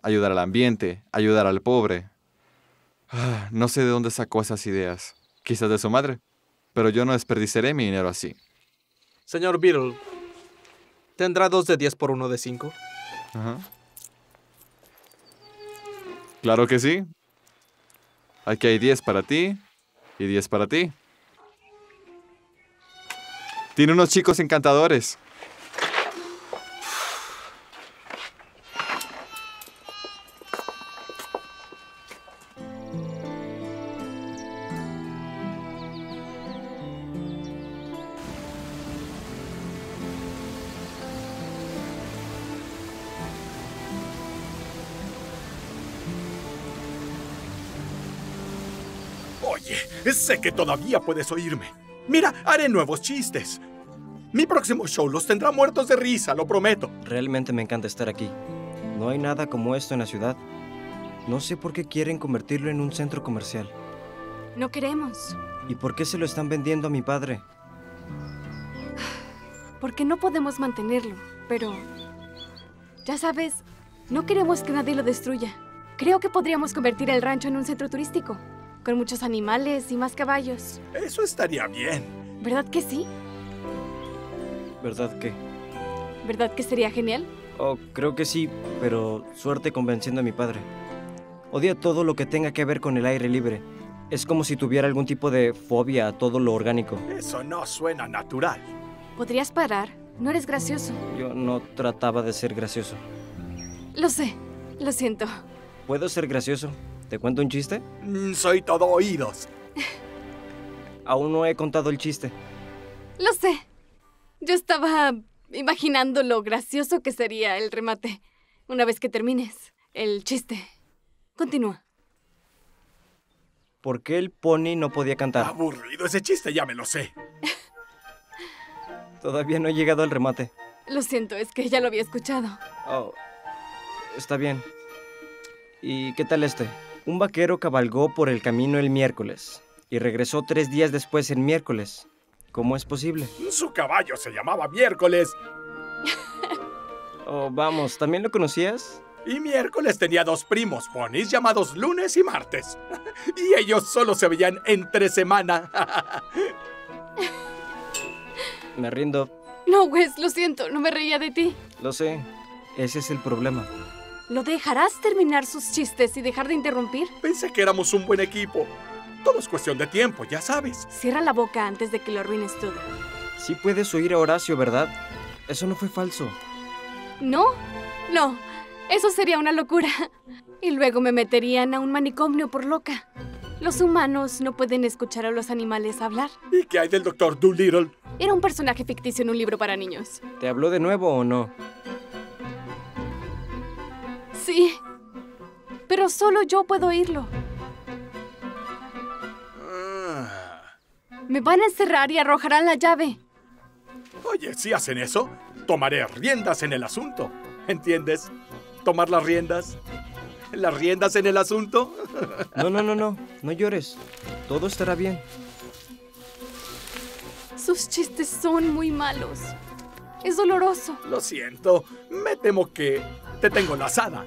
Ayudar al ambiente, ayudar al pobre. No sé de dónde sacó esas ideas. Quizás de su madre. Pero yo no desperdiciaré mi dinero así. Señor Beadle, ¿tendrá 2 de 10 por 1 de 5? Ajá. Claro que sí. Aquí hay 10 para ti. Y 10 para ti. Tiene unos chicos encantadores. Oye, sé que todavía puedes oírme. Mira, haré nuevos chistes. Mi próximo show los tendrá muertos de risa, lo prometo. Realmente me encanta estar aquí. No hay nada como esto en la ciudad. No sé por qué quieren convertirlo en un centro comercial. No queremos. ¿Y por qué se lo están vendiendo a mi padre? Porque no podemos mantenerlo, pero... ya sabes, no queremos que nadie lo destruya. Creo que podríamos convertir el rancho en un centro turístico. Con muchos animales y más caballos. Eso estaría bien. ¿Verdad que sí? ¿Verdad qué? ¿Verdad que sería genial? Oh, creo que sí, pero suerte convenciendo a mi padre. Odia todo lo que tenga que ver con el aire libre. Es como si tuviera algún tipo de fobia a todo lo orgánico. Eso no suena natural. ¿Podrías parar? No eres gracioso. Yo no trataba de ser gracioso. Lo sé. Lo siento. ¿Puedo ser gracioso? ¿Te cuento un chiste? Soy todo oídos. Aún no he contado el chiste. Lo sé. Yo estaba imaginando lo gracioso que sería el remate. Una vez que termines el chiste. Continúa. ¿Por qué el pony no podía cantar? Aburrido ese chiste, ya me lo sé. Todavía no he llegado al remate. Lo siento, es que ya lo había escuchado. Oh, está bien. ¿Y qué tal este? Un vaquero cabalgó por el camino el miércoles y regresó 3 días después el miércoles. ¿Cómo es posible? Su caballo se llamaba Miércoles. Oh, vamos, ¿también lo conocías? Y Miércoles tenía 2 primos ponis llamados Lunes y Martes. Y ellos solo se veían entre semana. Me rindo. No, Wes, lo siento, no me reía de ti. Lo sé, ese es el problema. ¿Lo dejarás terminar sus chistes y dejar de interrumpir? Pensé que éramos un buen equipo. Todo es cuestión de tiempo, ya sabes. Cierra la boca antes de que lo arruines todo. Sí puedes oír a Horacio, ¿verdad? Eso no fue falso. ¿No? No. Eso sería una locura. Y luego me meterían a un manicomio por loca. Los humanos no pueden escuchar a los animales hablar. ¿Y qué hay del Dr. Dolittle? Era un personaje ficticio en un libro para niños. ¿Te habló de nuevo o no? Sí, pero solo yo puedo oírlo. Me van a encerrar y arrojarán la llave. Oye, si hacen eso, tomaré riendas en el asunto. ¿Entiendes? Tomar las riendas. ¿Las riendas en el asunto? No llores. Todo estará bien. Sus chistes son muy malos. Es doloroso. Lo siento. Me temo que... te tengo lazada.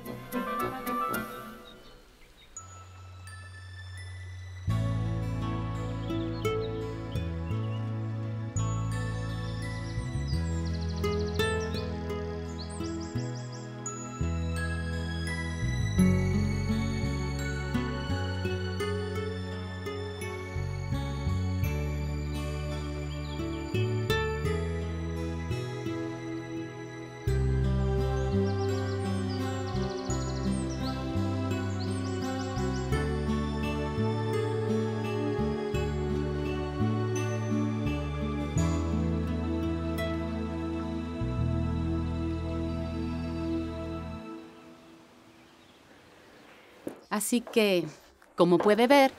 Así que, como puede ver,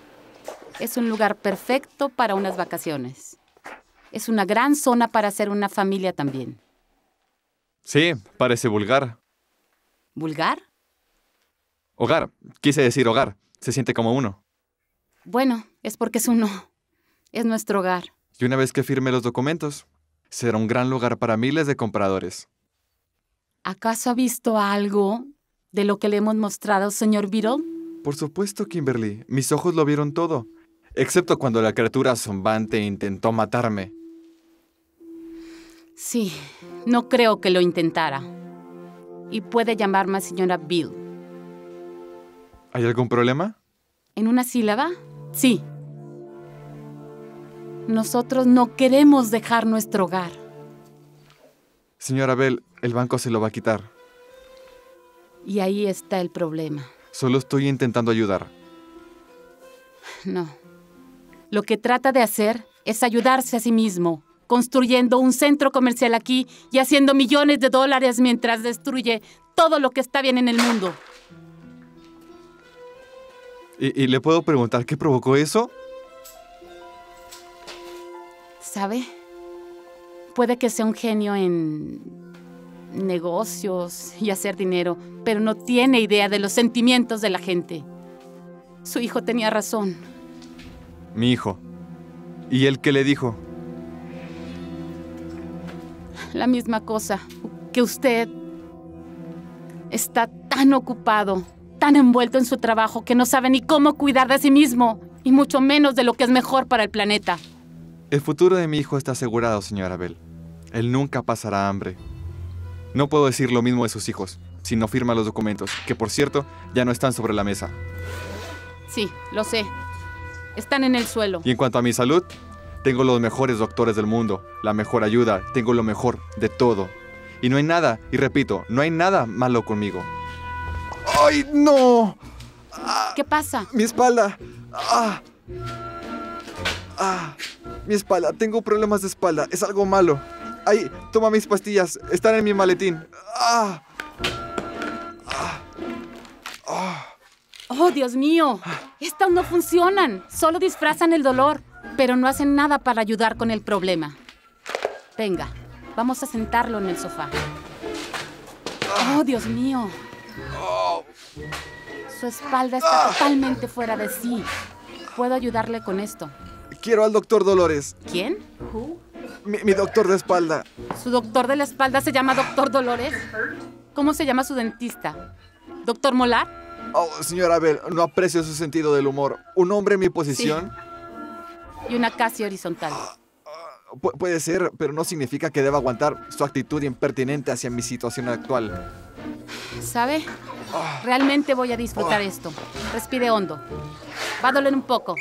es un lugar perfecto para unas vacaciones. Es una gran zona para hacer una familia también. Sí, parece vulgar. ¿Vulgar? Hogar. Quise decir hogar. Se siente como uno. Bueno, es porque es uno. Es nuestro hogar. Y una vez que firme los documentos, será un gran lugar para miles de compradores. ¿Acaso ha visto algo de lo que le hemos mostrado, señor Viro? Por supuesto, Kimberly. Mis ojos lo vieron todo. Excepto cuando la criatura zombante intentó matarme. Sí, no creo que lo intentara. Y puede llamarme señora Bill. ¿Hay algún problema? ¿En una sílaba? Sí. Nosotros no queremos dejar nuestro hogar. Señora Bell, el banco se lo va a quitar. Y ahí está el problema. Solo estoy intentando ayudar. No. Lo que trata de hacer es ayudarse a sí mismo, construyendo un centro comercial aquí y haciendo millones de dólares mientras destruye todo lo que está bien en el mundo. ¿Y le puedo preguntar qué provocó eso? ¿Sabe? Puede que sea un genio en negocios y hacer dinero, pero no tiene idea de los sentimientos de la gente. Su hijo tenía razón. Mi hijo. ¿Y él qué le dijo? La misma cosa. Que usted está tan ocupado, tan envuelto en su trabajo, que no sabe ni cómo cuidar de sí mismo, y mucho menos de lo que es mejor para el planeta. El futuro de mi hijo está asegurado, señora Bell. Él nunca pasará hambre. No puedo decir lo mismo de sus hijos, si no firma los documentos, que por cierto, ya no están sobre la mesa. Sí, lo sé. Están en el suelo. Y en cuanto a mi salud, tengo los mejores doctores del mundo, la mejor ayuda, tengo lo mejor de todo. Y no hay nada, y repito, no hay nada malo conmigo. ¡Ay, no! ¿Qué pasa? Mi espalda. Mi espalda. Tengo problemas de espalda. Es algo malo. Ay, toma mis pastillas. Están en mi maletín. ¡Oh, Dios mío! Estas no funcionan. Solo disfrazan el dolor, pero no hacen nada para ayudar con el problema. Venga, vamos a sentarlo en el sofá. ¡Oh, Dios mío! Su espalda está totalmente fuera de sí. Puedo ayudarle con esto. Quiero al doctor Dolores. ¿Quién? Mi doctor de espalda. ¿Su doctor de la espalda se llama doctor Dolores? ¿Cómo se llama su dentista? ¿Doctor Molar? Oh, señora Bell, no aprecio su sentido del humor. ¿Un hombre en mi posición? Sí. Y una casi horizontal. Puede ser, pero no significa que deba aguantar su actitud impertinente hacia mi situación actual. ¿Sabe? Realmente voy a disfrutar esto. Respire hondo. Va a doler un poco.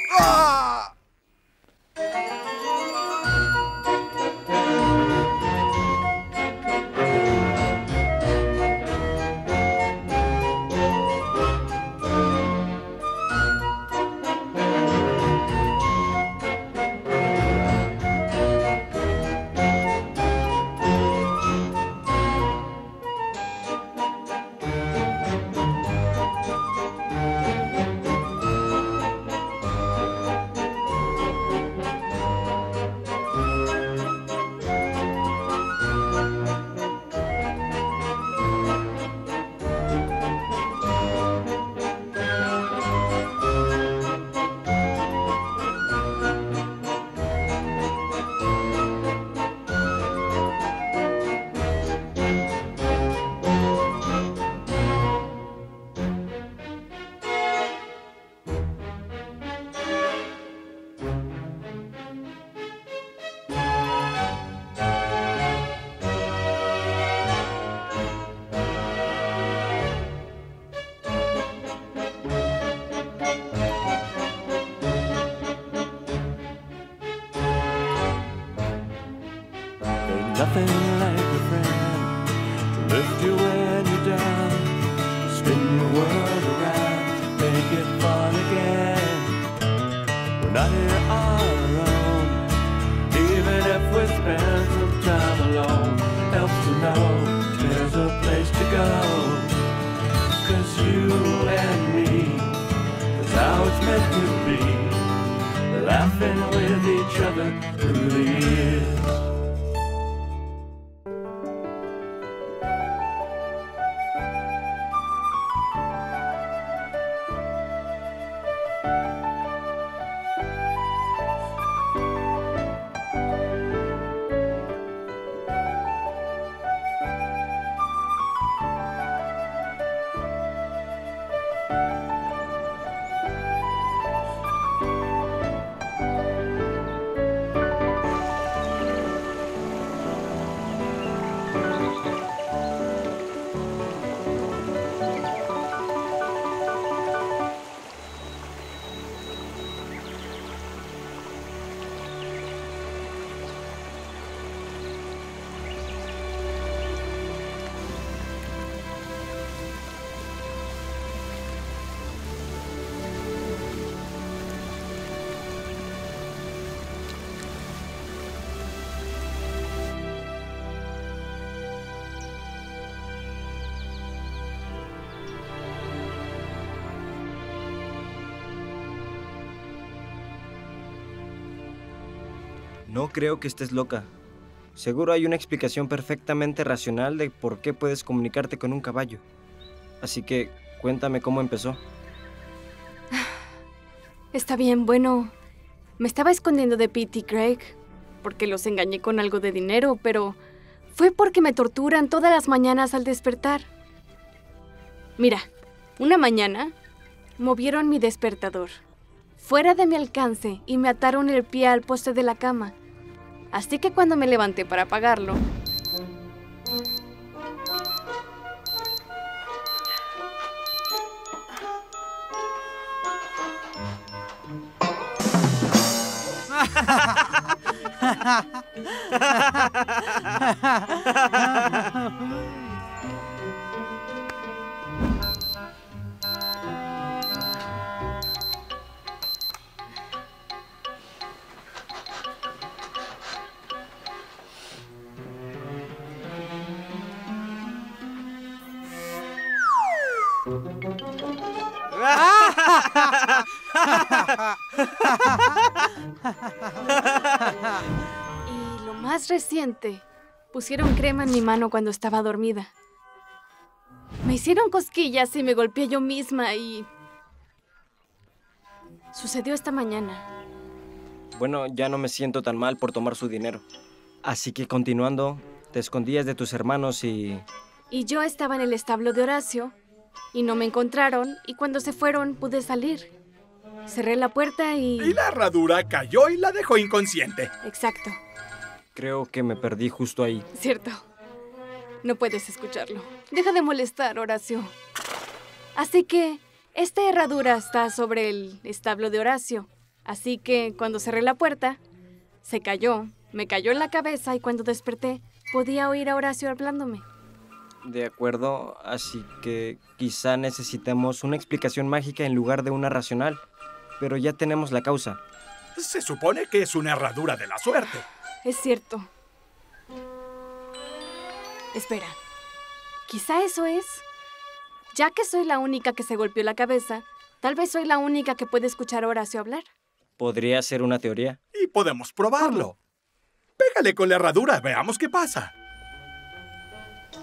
Nothing like a friend to lift you when you're down, spin your world around, make it fun again. We're not here on our own, even if we spend some time alone. Helps to know there's a place to go, 'cause you and me. meant to be, laughing with each other through the years. No creo que estés loca. Seguro hay una explicación perfectamente racional de por qué puedes comunicarte con un caballo. Así que, cuéntame cómo empezó. Está bien, bueno... Me estaba escondiendo de Pete y Greg, porque los engañé con algo de dinero, pero... Fue porque me torturan todas las mañanas al despertar. Mira, una mañana movieron mi despertador, fuera de mi alcance, y me ataron el pie al poste de la cama. Así que cuando me levanté para apagarlo... Y lo más reciente, pusieron crema en mi mano cuando estaba dormida. Me hicieron cosquillas y me golpeé yo misma y... Sucedió esta mañana. Bueno, ya no me siento tan mal por tomar su dinero. Así que continuando, te escondías de tus hermanos y... Y yo estaba en el establo de Horacio y no me encontraron, y cuando se fueron pude salir. Cerré la puerta y... Y la herradura cayó y la dejó inconsciente. Exacto. Creo que me perdí justo ahí. Cierto. No puedes escucharlo. Deja de molestar, Horacio. Así que, esta herradura está sobre el establo de Horacio. Así que, cuando cerré la puerta, se cayó, me cayó en la cabeza, y cuando desperté, podía oír a Horacio hablándome. De acuerdo, así que quizá necesitemos una explicación mágica en lugar de una racional. Pero ya tenemos la causa. Se supone que es una herradura de la suerte. Es cierto. Espera. Quizá eso es. Ya que soy la única que se golpeó la cabeza, tal vez soy la única que puede escuchar a Horacio hablar. Podría ser una teoría. Y podemos probarlo. ¿Cómo? Pégale con la herradura, veamos qué pasa.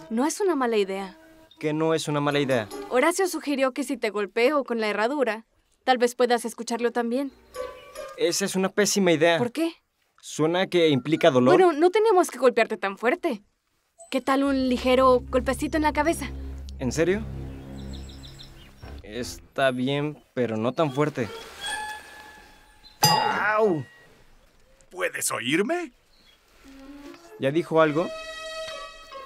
No es una mala idea. ¿Qué no es una mala idea? Horacio sugirió que si te golpeo con la herradura... Tal vez puedas escucharlo también. Esa es una pésima idea. ¿Por qué? Suena que implica dolor. Bueno, no tenemos que golpearte tan fuerte. ¿Qué tal un ligero golpecito en la cabeza? ¿En serio? Está bien, pero no tan fuerte. ¡Au! ¿Puedes oírme? ¿Ya dijo algo?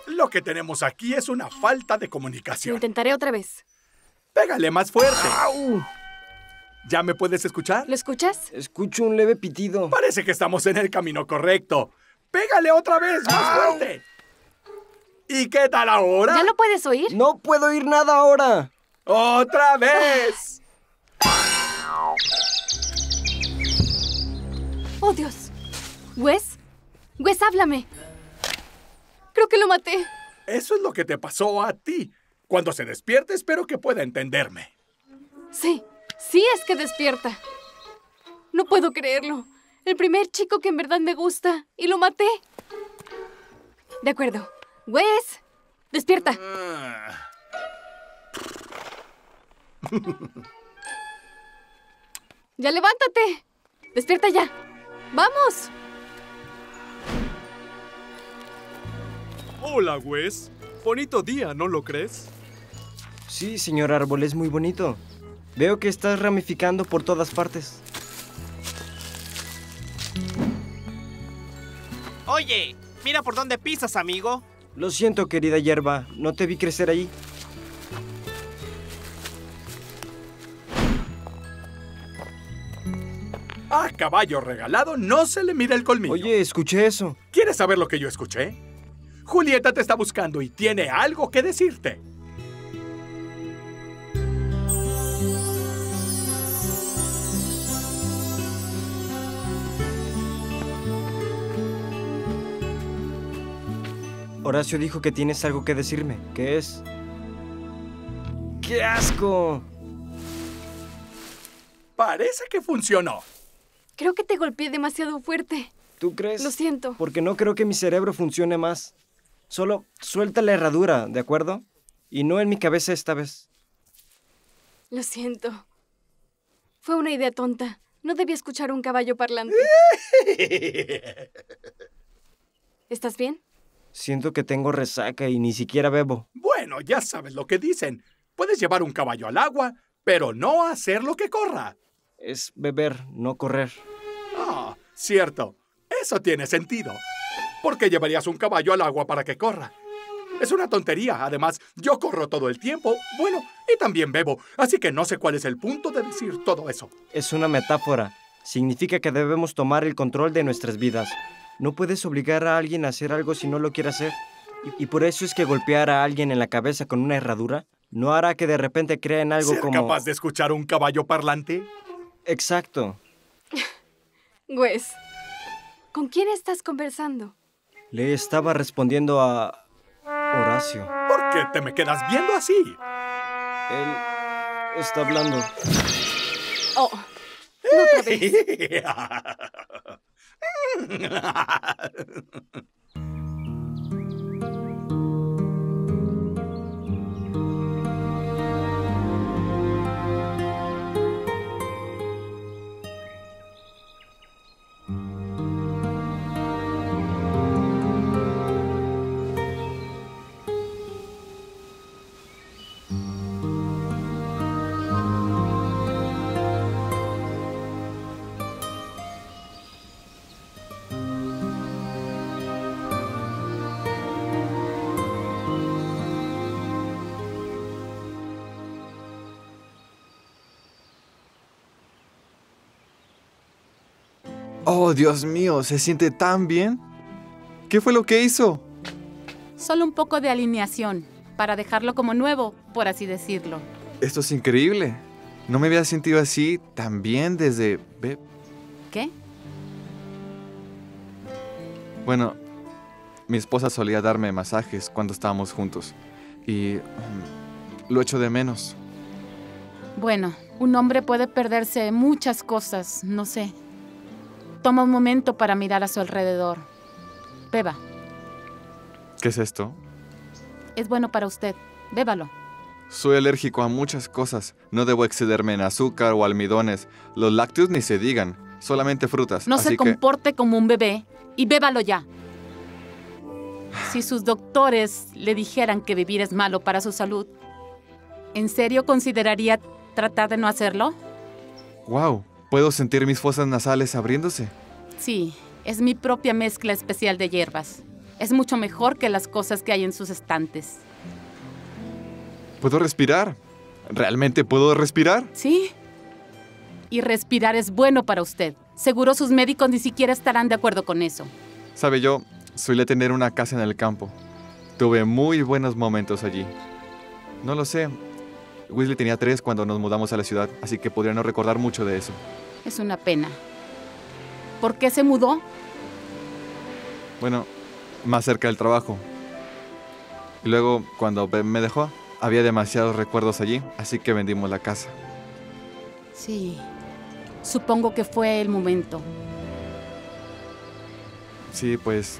Lo que tenemos aquí es una falta de comunicación. Lo intentaré otra vez. Pégale más fuerte. ¡Au! ¿Ya me puedes escuchar? ¿Lo escuchas? Escucho un leve pitido. Parece que estamos en el camino correcto. ¡Pégale otra vez! ¡Más fuerte! ¿Y qué tal ahora? ¿Ya lo puedes oír? ¡No puedo oír nada ahora! ¡Otra vez! ¡Oh, Dios! ¿Wes? ¡Wes, háblame! Creo que lo maté. Eso es lo que te pasó a ti. Cuando se despierte, espero que pueda entenderme. Sí. Sí es que despierta. No puedo creerlo. El primer chico que en verdad me gusta. Y lo maté. De acuerdo. Wes, despierta. Ya levántate. Despierta ya. ¡Vamos! Hola, Wes. Bonito día, ¿no lo crees? Sí, señor Árbol, es muy bonito. Veo que estás ramificando por todas partes. Oye, mira por dónde pisas, amigo. Lo siento, querida hierba. No te vi crecer ahí. A caballo regalado no se le mira el colmillo. Oye, escuché eso. ¿Quieres saber lo que yo escuché? Julieta te está buscando y tiene algo que decirte. Horacio dijo que tienes algo que decirme. ¿Qué es? ¡Qué asco! Parece que funcionó. Creo que te golpeé demasiado fuerte. ¿Tú crees? Lo siento. Porque no creo que mi cerebro funcione más. Solo suelta la herradura, ¿de acuerdo? Y no en mi cabeza esta vez. Lo siento. Fue una idea tonta. No debía escuchar un caballo parlante. ¿Estás bien? Siento que tengo resaca y ni siquiera bebo. Bueno, ya sabes lo que dicen. Puedes llevar un caballo al agua, pero no hacer lo que corra. Es beber, no correr. Ah, cierto. Eso tiene sentido. ¿Por qué llevarías un caballo al agua para que corra? Es una tontería. Además, yo corro todo el tiempo, bueno, y también bebo. Así que no sé cuál es el punto de decir todo eso. Es una metáfora. Significa que debemos tomar el control de nuestras vidas. No puedes obligar a alguien a hacer algo si no lo quiere hacer. Y por eso es que golpear a alguien en la cabeza con una herradura no hará que de repente crea en algo como... ¿Ser capaz de escuchar un caballo parlante? Exacto. Wes, ¿con quién estás conversando? Le estaba respondiendo a... Horacio. ¿Por qué te me quedas viendo así? Él... está hablando. Oh, no otra vez. ¡Oh, Dios mío! ¿Se siente tan bien? ¿Qué fue lo que hizo? Solo un poco de alineación, para dejarlo como nuevo, por así decirlo. Esto es increíble. No me había sentido así tan bien desde... ¿Qué? Bueno, mi esposa solía darme masajes cuando estábamos juntos. Y lo echo de menos. Bueno, un hombre puede perderse muchas cosas, no sé. Toma un momento para mirar a su alrededor. Beba. ¿Qué es esto? Es bueno para usted. Bébalo. Soy alérgico a muchas cosas. No debo excederme en azúcar o almidones. Los lácteos ni se digan. Solamente frutas. No se comporte como un bebé y bébalo ya. Si sus doctores le dijeran que vivir es malo para su salud, ¿en serio consideraría tratar de no hacerlo? ¡Wow! ¿Puedo sentir mis fosas nasales abriéndose? Sí, es mi propia mezcla especial de hierbas. Es mucho mejor que las cosas que hay en sus estantes. ¿Puedo respirar? ¿Realmente puedo respirar? Sí. Y respirar es bueno para usted. Seguro sus médicos ni siquiera estarán de acuerdo con eso. Sabe, yo solía tener una casa en el campo. Tuve muy buenos momentos allí. No lo sé. Wesley tenía 3 cuando nos mudamos a la ciudad, así que podría no recordar mucho de eso. Es una pena. ¿Por qué se mudó? Bueno, más cerca del trabajo. Y luego, cuando me dejó, había demasiados recuerdos allí, así que vendimos la casa. Sí, supongo que fue el momento. Sí, pues,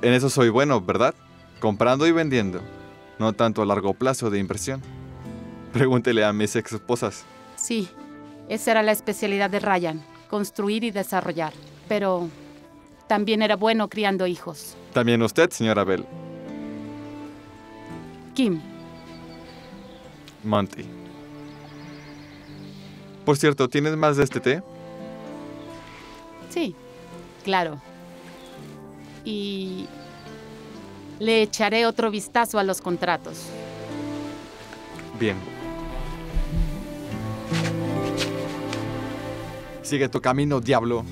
en eso soy bueno, ¿verdad? Comprando y vendiendo. No tanto a largo plazo de inversión. Pregúntele a mis ex esposas. Sí, esa era la especialidad de Ryan, construir y desarrollar. Pero también era bueno criando hijos. También usted, señora Bell. Kim. Monty. Por cierto, ¿tienes más de este té? Sí, claro. Y le echaré otro vistazo a los contratos. Bien. Sigue tu camino, diablo.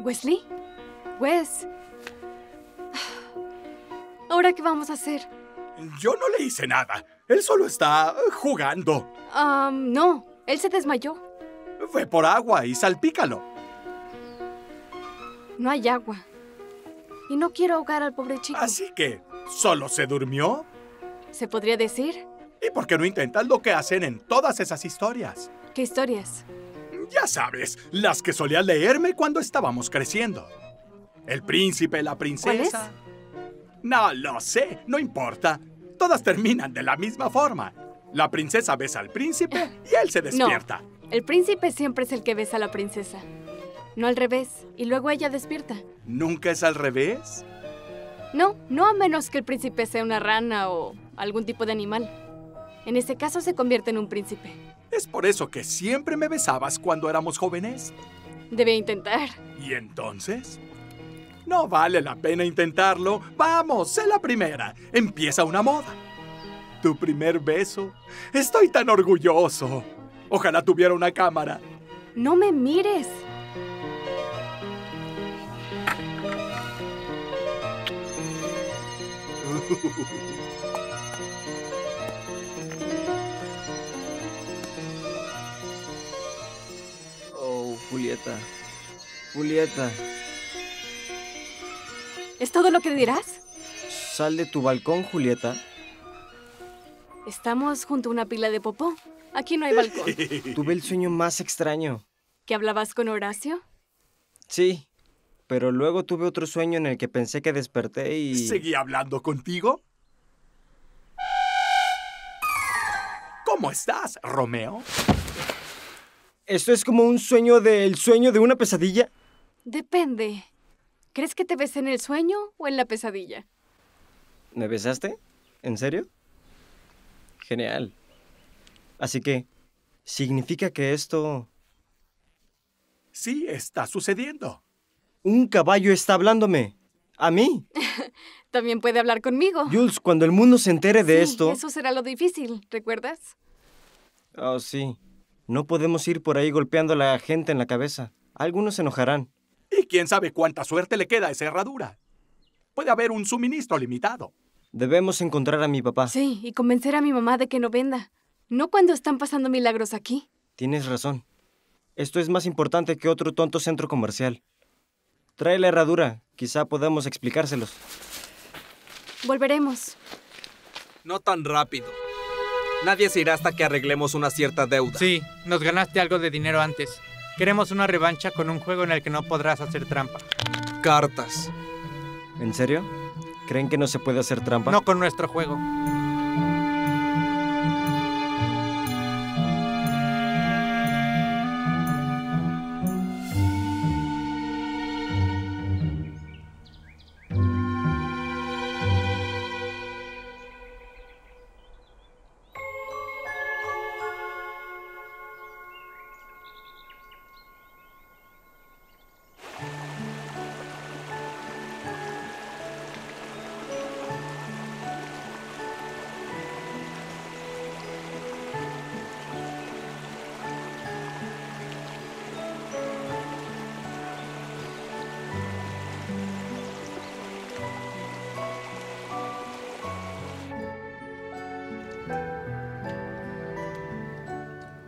¿Wesley? Wes. ¿Ahora qué vamos a hacer? Yo no le hice nada. Él solo está jugando. No. Él se desmayó. Fue por agua y salpícalo. No hay agua. Y no quiero ahogar al pobre chico. Así que, ¿solo se durmió? ¿Se podría decir? ¿Y por qué no intentas lo que hacen en todas esas historias? ¿Qué historias? Ya sabes, las que solía leerme cuando estábamos creciendo. El príncipe, la princesa... ¿Cuál es? No lo sé, no importa. Todas terminan de la misma forma. La princesa besa al príncipe y él se despierta. No, el príncipe siempre es el que besa a la princesa. No al revés, y luego ella despierta. ¿Nunca es al revés? No, no a menos que el príncipe sea una rana o algún tipo de animal. En ese caso se convierte en un príncipe. Es por eso que siempre me besabas cuando éramos jóvenes. Debía intentar. ¿Y entonces? No vale la pena intentarlo. Vamos, sé la primera. Empieza una moda. Tu primer beso. Estoy tan orgulloso. Ojalá tuviera una cámara. No me mires. Julieta, Julieta. ¿Es todo lo que dirás? Sal de tu balcón, Julieta. Estamos junto a una pila de popó. Aquí no hay balcón. Tuve el sueño más extraño. ¿Que hablabas con Horacio? Sí, pero luego tuve otro sueño en el que pensé que desperté y... ¿Seguí hablando contigo? ¿Cómo estás, Romeo? ¿Esto es como un sueño del sueño de una pesadilla? Depende. ¿Crees que te besé en el sueño o en la pesadilla? ¿Me besaste? ¿En serio? Genial. Así que, ¿significa que esto...? Sí, está sucediendo. Un caballo está hablándome. ¿A mí? También puede hablar conmigo. Jules, cuando el mundo se entere de esto... eso será lo difícil, ¿recuerdas? Oh, sí. No podemos ir por ahí golpeando a la gente en la cabeza. Algunos se enojarán. Y quién sabe cuánta suerte le queda a esa herradura. Puede haber un suministro limitado. Debemos encontrar a mi papá. Sí, y convencer a mi mamá de que no venda. No cuando están pasando milagros aquí. Tienes razón. Esto es más importante que otro tonto centro comercial. Trae la herradura. Quizá podamos explicárselos. Volveremos. No tan rápido. Nadie se irá hasta que arreglemos una cierta deuda. Sí, nos ganaste algo de dinero antes. Queremos una revancha con un juego en el que no podrás hacer trampa. Cartas. ¿En serio? ¿Creen que no se puede hacer trampa? No con nuestro juego.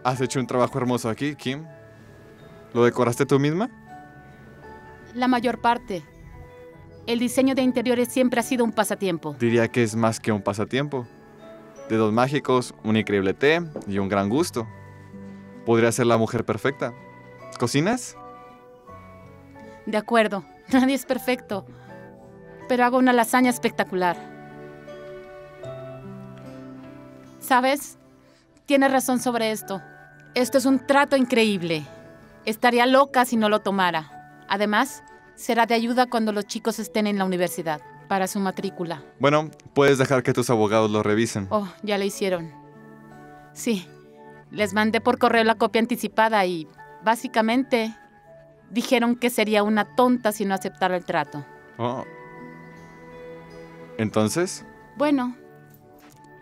Has hecho un trabajo hermoso aquí, Kim. ¿Lo decoraste tú misma? La mayor parte. El diseño de interiores siempre ha sido un pasatiempo. Diría que es más que un pasatiempo. Dedos mágicos, un increíble té y un gran gusto. Podría ser la mujer perfecta. ¿Cocinas? De acuerdo, nadie es perfecto. Pero hago una lasaña espectacular. ¿Sabes? Tienes razón sobre esto. Esto es un trato increíble. Estaría loca si no lo tomara. Además, será de ayuda cuando los chicos estén en la universidad para su matrícula. Bueno, puedes dejar que tus abogados lo revisen. Oh, ya lo hicieron. Sí, les mandé por correo la copia anticipada y básicamente dijeron que sería una tonta si no aceptara el trato. Oh. ¿Entonces? Bueno,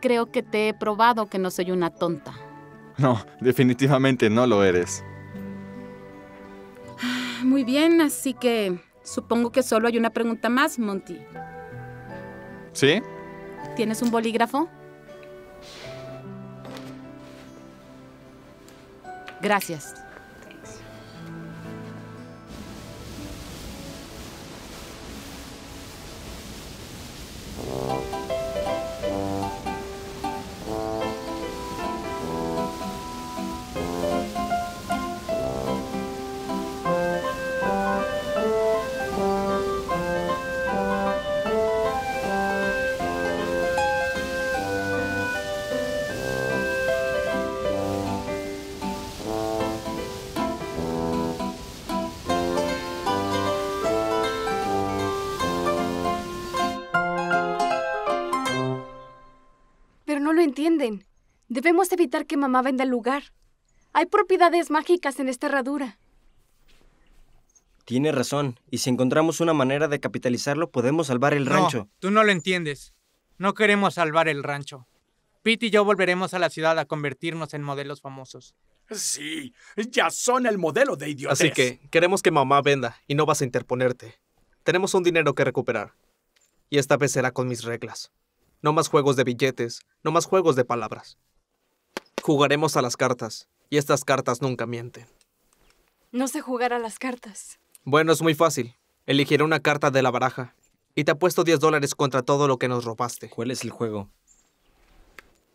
creo que te he probado que no soy una tonta. No, definitivamente no lo eres. Muy bien, así que supongo que solo hay una pregunta más, Monty. ¿Sí? ¿Tienes un bolígrafo? Gracias. Entienden. Debemos evitar que mamá venda el lugar. Hay propiedades mágicas en esta herradura. Tiene razón. Y si encontramos una manera de capitalizarlo, podemos salvar el rancho. No, tú no lo entiendes. No queremos salvar el rancho. Pete y yo volveremos a la ciudad a convertirnos en modelos famosos. Sí, ya son el modelo de idiotas. Así que queremos que mamá venda y no vas a interponerte. Tenemos un dinero que recuperar. Y esta vez será con mis reglas. No más juegos de billetes, no más juegos de palabras. Jugaremos a las cartas, y estas cartas nunca mienten. No sé jugar a las cartas. Bueno, es muy fácil. Elegiré una carta de la baraja, y te apuesto $10 contra todo lo que nos robaste. ¿Cuál es el juego?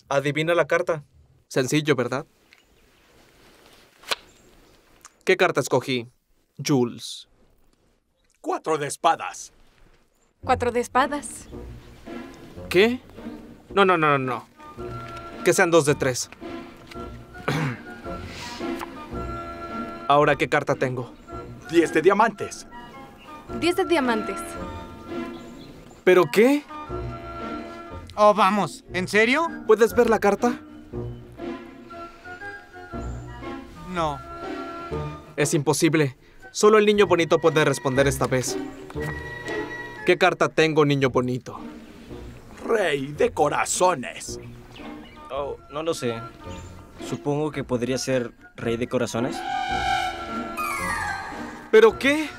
Adivina la carta. Sencillo, ¿verdad? ¿Qué carta escogí? Jules. 4 de espadas. 4 de espadas. ¿Qué? No. Que sean 2 de 3. Ahora, ¿qué carta tengo? 10 de diamantes. 10 de diamantes. ¿Pero qué? Oh, vamos. ¿En serio? ¿Puedes ver la carta? No. Es imposible. Solo el niño bonito puede responder esta vez. ¿Qué carta tengo, niño bonito? Rey de corazones. Oh, no lo sé. Supongo que podría ser rey de corazones. ¿Pero qué?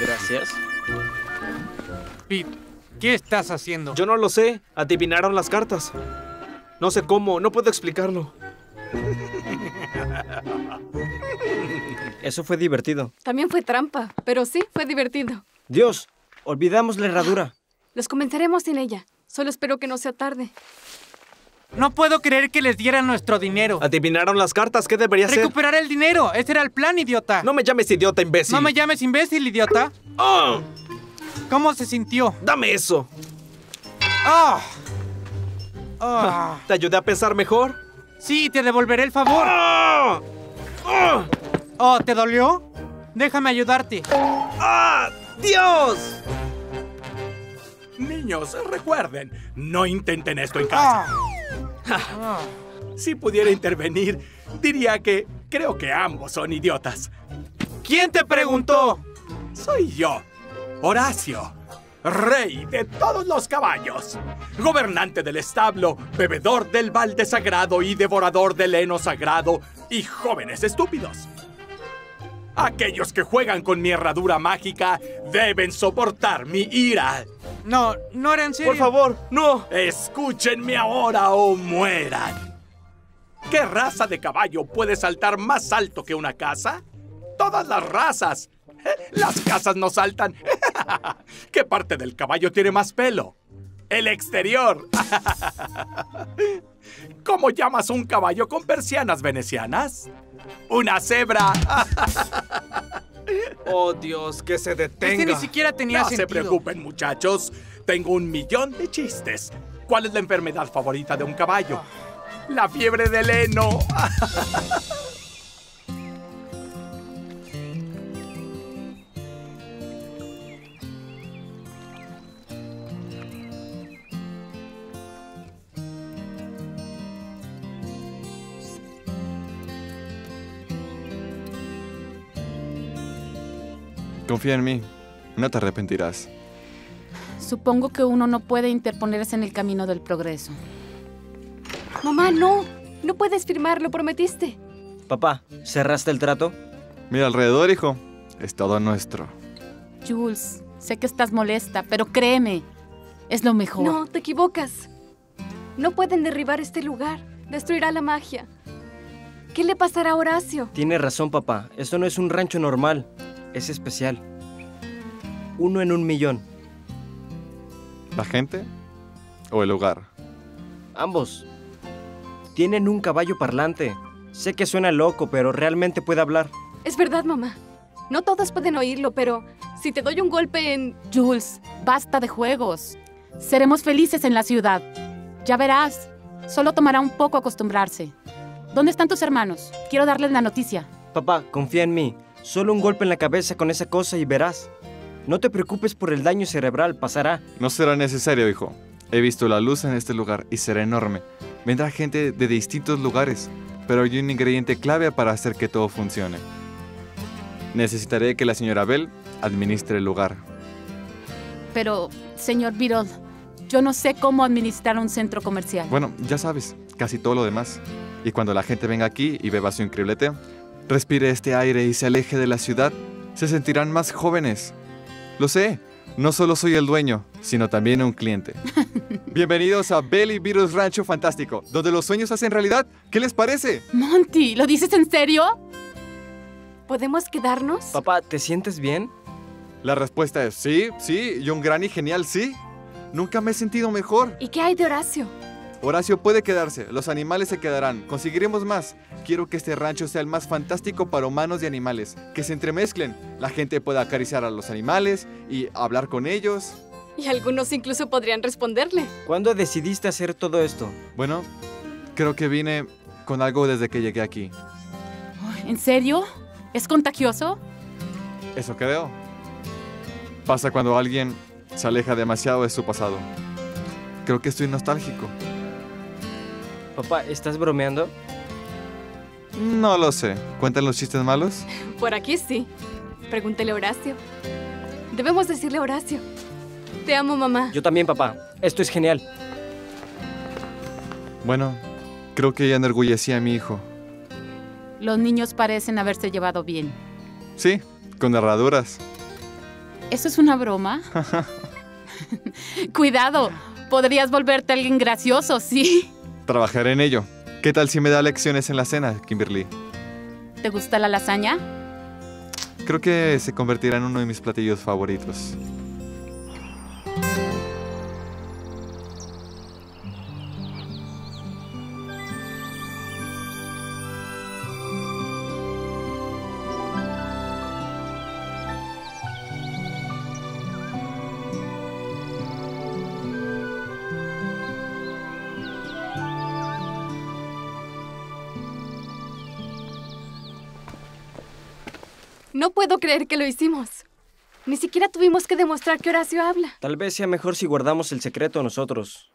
Gracias. Pete, ¿qué estás haciendo? Yo no lo sé. Adivinaron las cartas. No sé cómo. No puedo explicarlo. Eso fue divertido. También fue trampa, pero sí fue divertido. Dios, olvidamos la herradura. Los comenzaremos sin ella. Solo espero que no sea tarde. No puedo creer que les dieran nuestro dinero. Adivinaron las cartas. ¿Qué debería hacer? Recuperar el dinero. Ese era el plan, idiota. No me llames idiota, imbécil. No me llames imbécil, idiota. Oh. ¿Cómo se sintió? Dame eso. Oh. Oh. ¿Te ayudé a pensar mejor? Sí, te devolveré el favor. Oh. Oh. Oh, ¿te dolió? Déjame ayudarte. ¡Ah! ¡Dios! Niños, recuerden, no intenten esto en casa. Ah. Si pudiera intervenir, diría que creo que ambos son idiotas. ¿Quién te preguntó? Soy yo, Horacio, rey de todos los caballos, gobernante del establo, bebedor del balde sagrado y devorador del heno sagrado y jóvenes estúpidos. Aquellos que juegan con mi herradura mágica deben soportar mi ira. No, no era en serio. Por favor, no. Escúchenme ahora o mueran. ¿Qué raza de caballo puede saltar más alto que una casa? Todas las razas. Las casas no saltan. ¿Qué parte del caballo tiene más pelo? El exterior. ¿Cómo llamas un caballo con persianas venecianas? ¡Una cebra! ¡Oh, Dios, que se detenga! Este ni siquiera tenía sentido. No se preocupen, muchachos. Tengo 1,000,000 de chistes. ¿Cuál es la enfermedad favorita de un caballo? ¡La fiebre del heno! Confía en mí. No te arrepentirás. Supongo que uno no puede interponerse en el camino del progreso. Mamá, no. No puedes firmar, lo prometiste. Papá, ¿cerraste el trato? Mira alrededor, hijo. Es todo nuestro. Jules, sé que estás molesta, pero créeme. Es lo mejor. No, te equivocas. No pueden derribar este lugar. Destruirá la magia. ¿Qué le pasará a Horacio? Tienes razón, papá. Esto no es un rancho normal. Es especial. 1 en 1,000,000. ¿La gente o el hogar? Ambos. Tienen un caballo parlante. Sé que suena loco, pero realmente puede hablar. Es verdad, mamá. No todos pueden oírlo, pero si te doy un golpe en... Jules, basta de juegos. Seremos felices en la ciudad. Ya verás. Solo tomará un poco acostumbrarse. ¿Dónde están tus hermanos? Quiero darles la noticia. Papá, confía en mí. Solo un golpe en la cabeza con esa cosa y verás. No te preocupes por el daño cerebral, pasará. No será necesario, hijo. He visto la luz en este lugar y será enorme. Vendrá gente de distintos lugares, pero hay un ingrediente clave para hacer que todo funcione. Necesitaré que la señora Bell administre el lugar. Pero, señor Birol, yo no sé cómo administrar un centro comercial. Bueno, ya sabes, casi todo lo demás. Y cuando la gente venga aquí y beba su increíble té, respire este aire y se aleje de la ciudad, se sentirán más jóvenes. Lo sé, no solo soy el dueño, sino también un cliente. Bienvenidos a Belly Beerus Rancho Fantástico, donde los sueños se hacen realidad. ¿Qué les parece? Monty, ¿lo dices en serio? ¿Podemos quedarnos? Papá, ¿te sientes bien? La respuesta es sí, sí, y un gran y genial sí. Nunca me he sentido mejor. ¿Y qué hay de Horacio? Horacio puede quedarse, los animales se quedarán, conseguiremos más. Quiero que este rancho sea el más fantástico para humanos y animales, que se entremezclen, la gente pueda acariciar a los animales y hablar con ellos. Y algunos incluso podrían responderle. ¿Cuándo decidiste hacer todo esto? Bueno, creo que vine con algo desde que llegué aquí. ¿En serio? ¿Es contagioso? Eso creo. Pasa cuando alguien se aleja demasiado de su pasado. Creo que estoy nostálgico. Papá, ¿estás bromeando? No lo sé. ¿Cuentan los chistes malos? Por aquí sí. Pregúntele a Horacio. Debemos decirle a Horacio. Te amo, mamá. Yo también, papá. Esto es genial. Bueno, creo que ella enorgullecía a mi hijo. Los niños parecen haberse llevado bien. Sí, con herraduras. ¿Eso es una broma? Cuidado, podrías volverte alguien gracioso, ¿sí? Trabajaré en ello. ¿Qué tal si me da lecciones en la cena, Kimberly? ¿Te gusta la lasaña? Creo que se convertirá en uno de mis platillos favoritos. No puedo creer que lo hicimos. Ni siquiera tuvimos que demostrar que Horacio habla. Tal vez sea mejor si guardamos el secreto nosotros.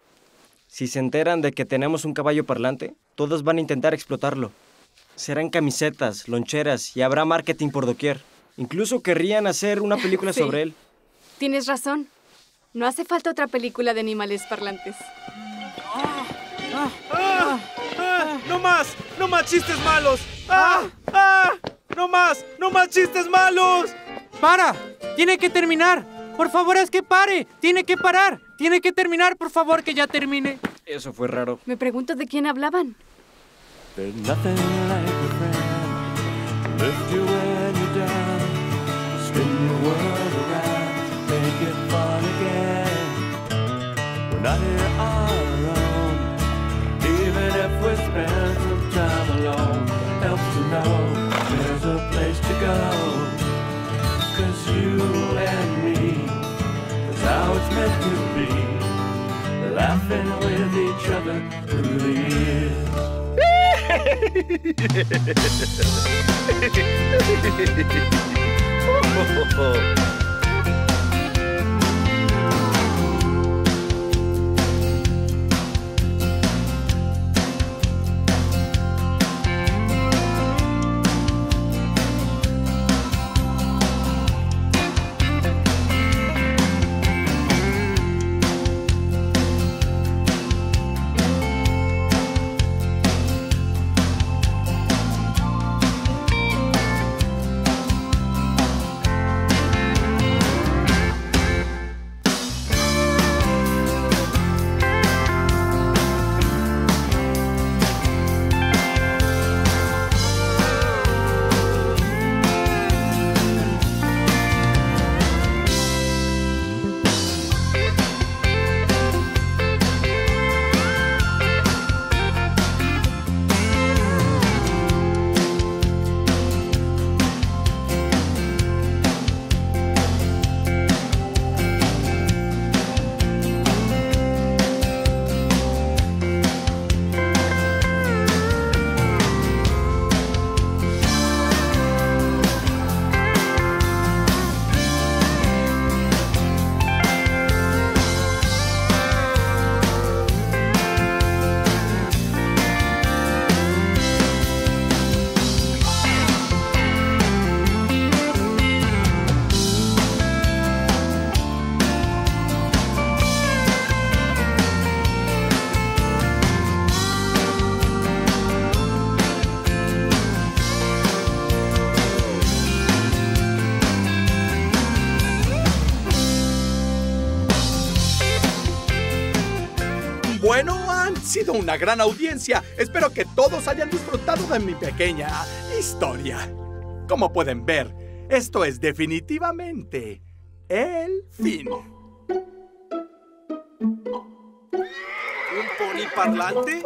Si se enteran de que tenemos un caballo parlante, todos van a intentar explotarlo. Serán camisetas, loncheras y habrá marketing por doquier. Incluso querrían hacer una película sí, sobre él. Tienes razón. No hace falta otra película de animales parlantes. ¡No más! ¡No más chistes malos! ¡Ah! ¡Ah! ¡No más! ¡No más chistes malos! ¡Para! ¡Tiene que terminar! Por favor, haz que pare. Tiene que parar. Tiene que terminar, por favor, que ya termine. Eso fue raro. Me pregunto de quién hablaban. There's nothing like a friend. Lift you when you're down. Spin your world around. Make it fun again. We're not here on our own. Even if we spend some time alone, helps to know there's a place to go. Cause you and me, that's how it's meant to be. Laughing with each other through the Sido una gran audiencia. Espero que todos hayan disfrutado de mi pequeña historia. Como pueden ver, esto es definitivamente el fin. ¿Un pony parlante?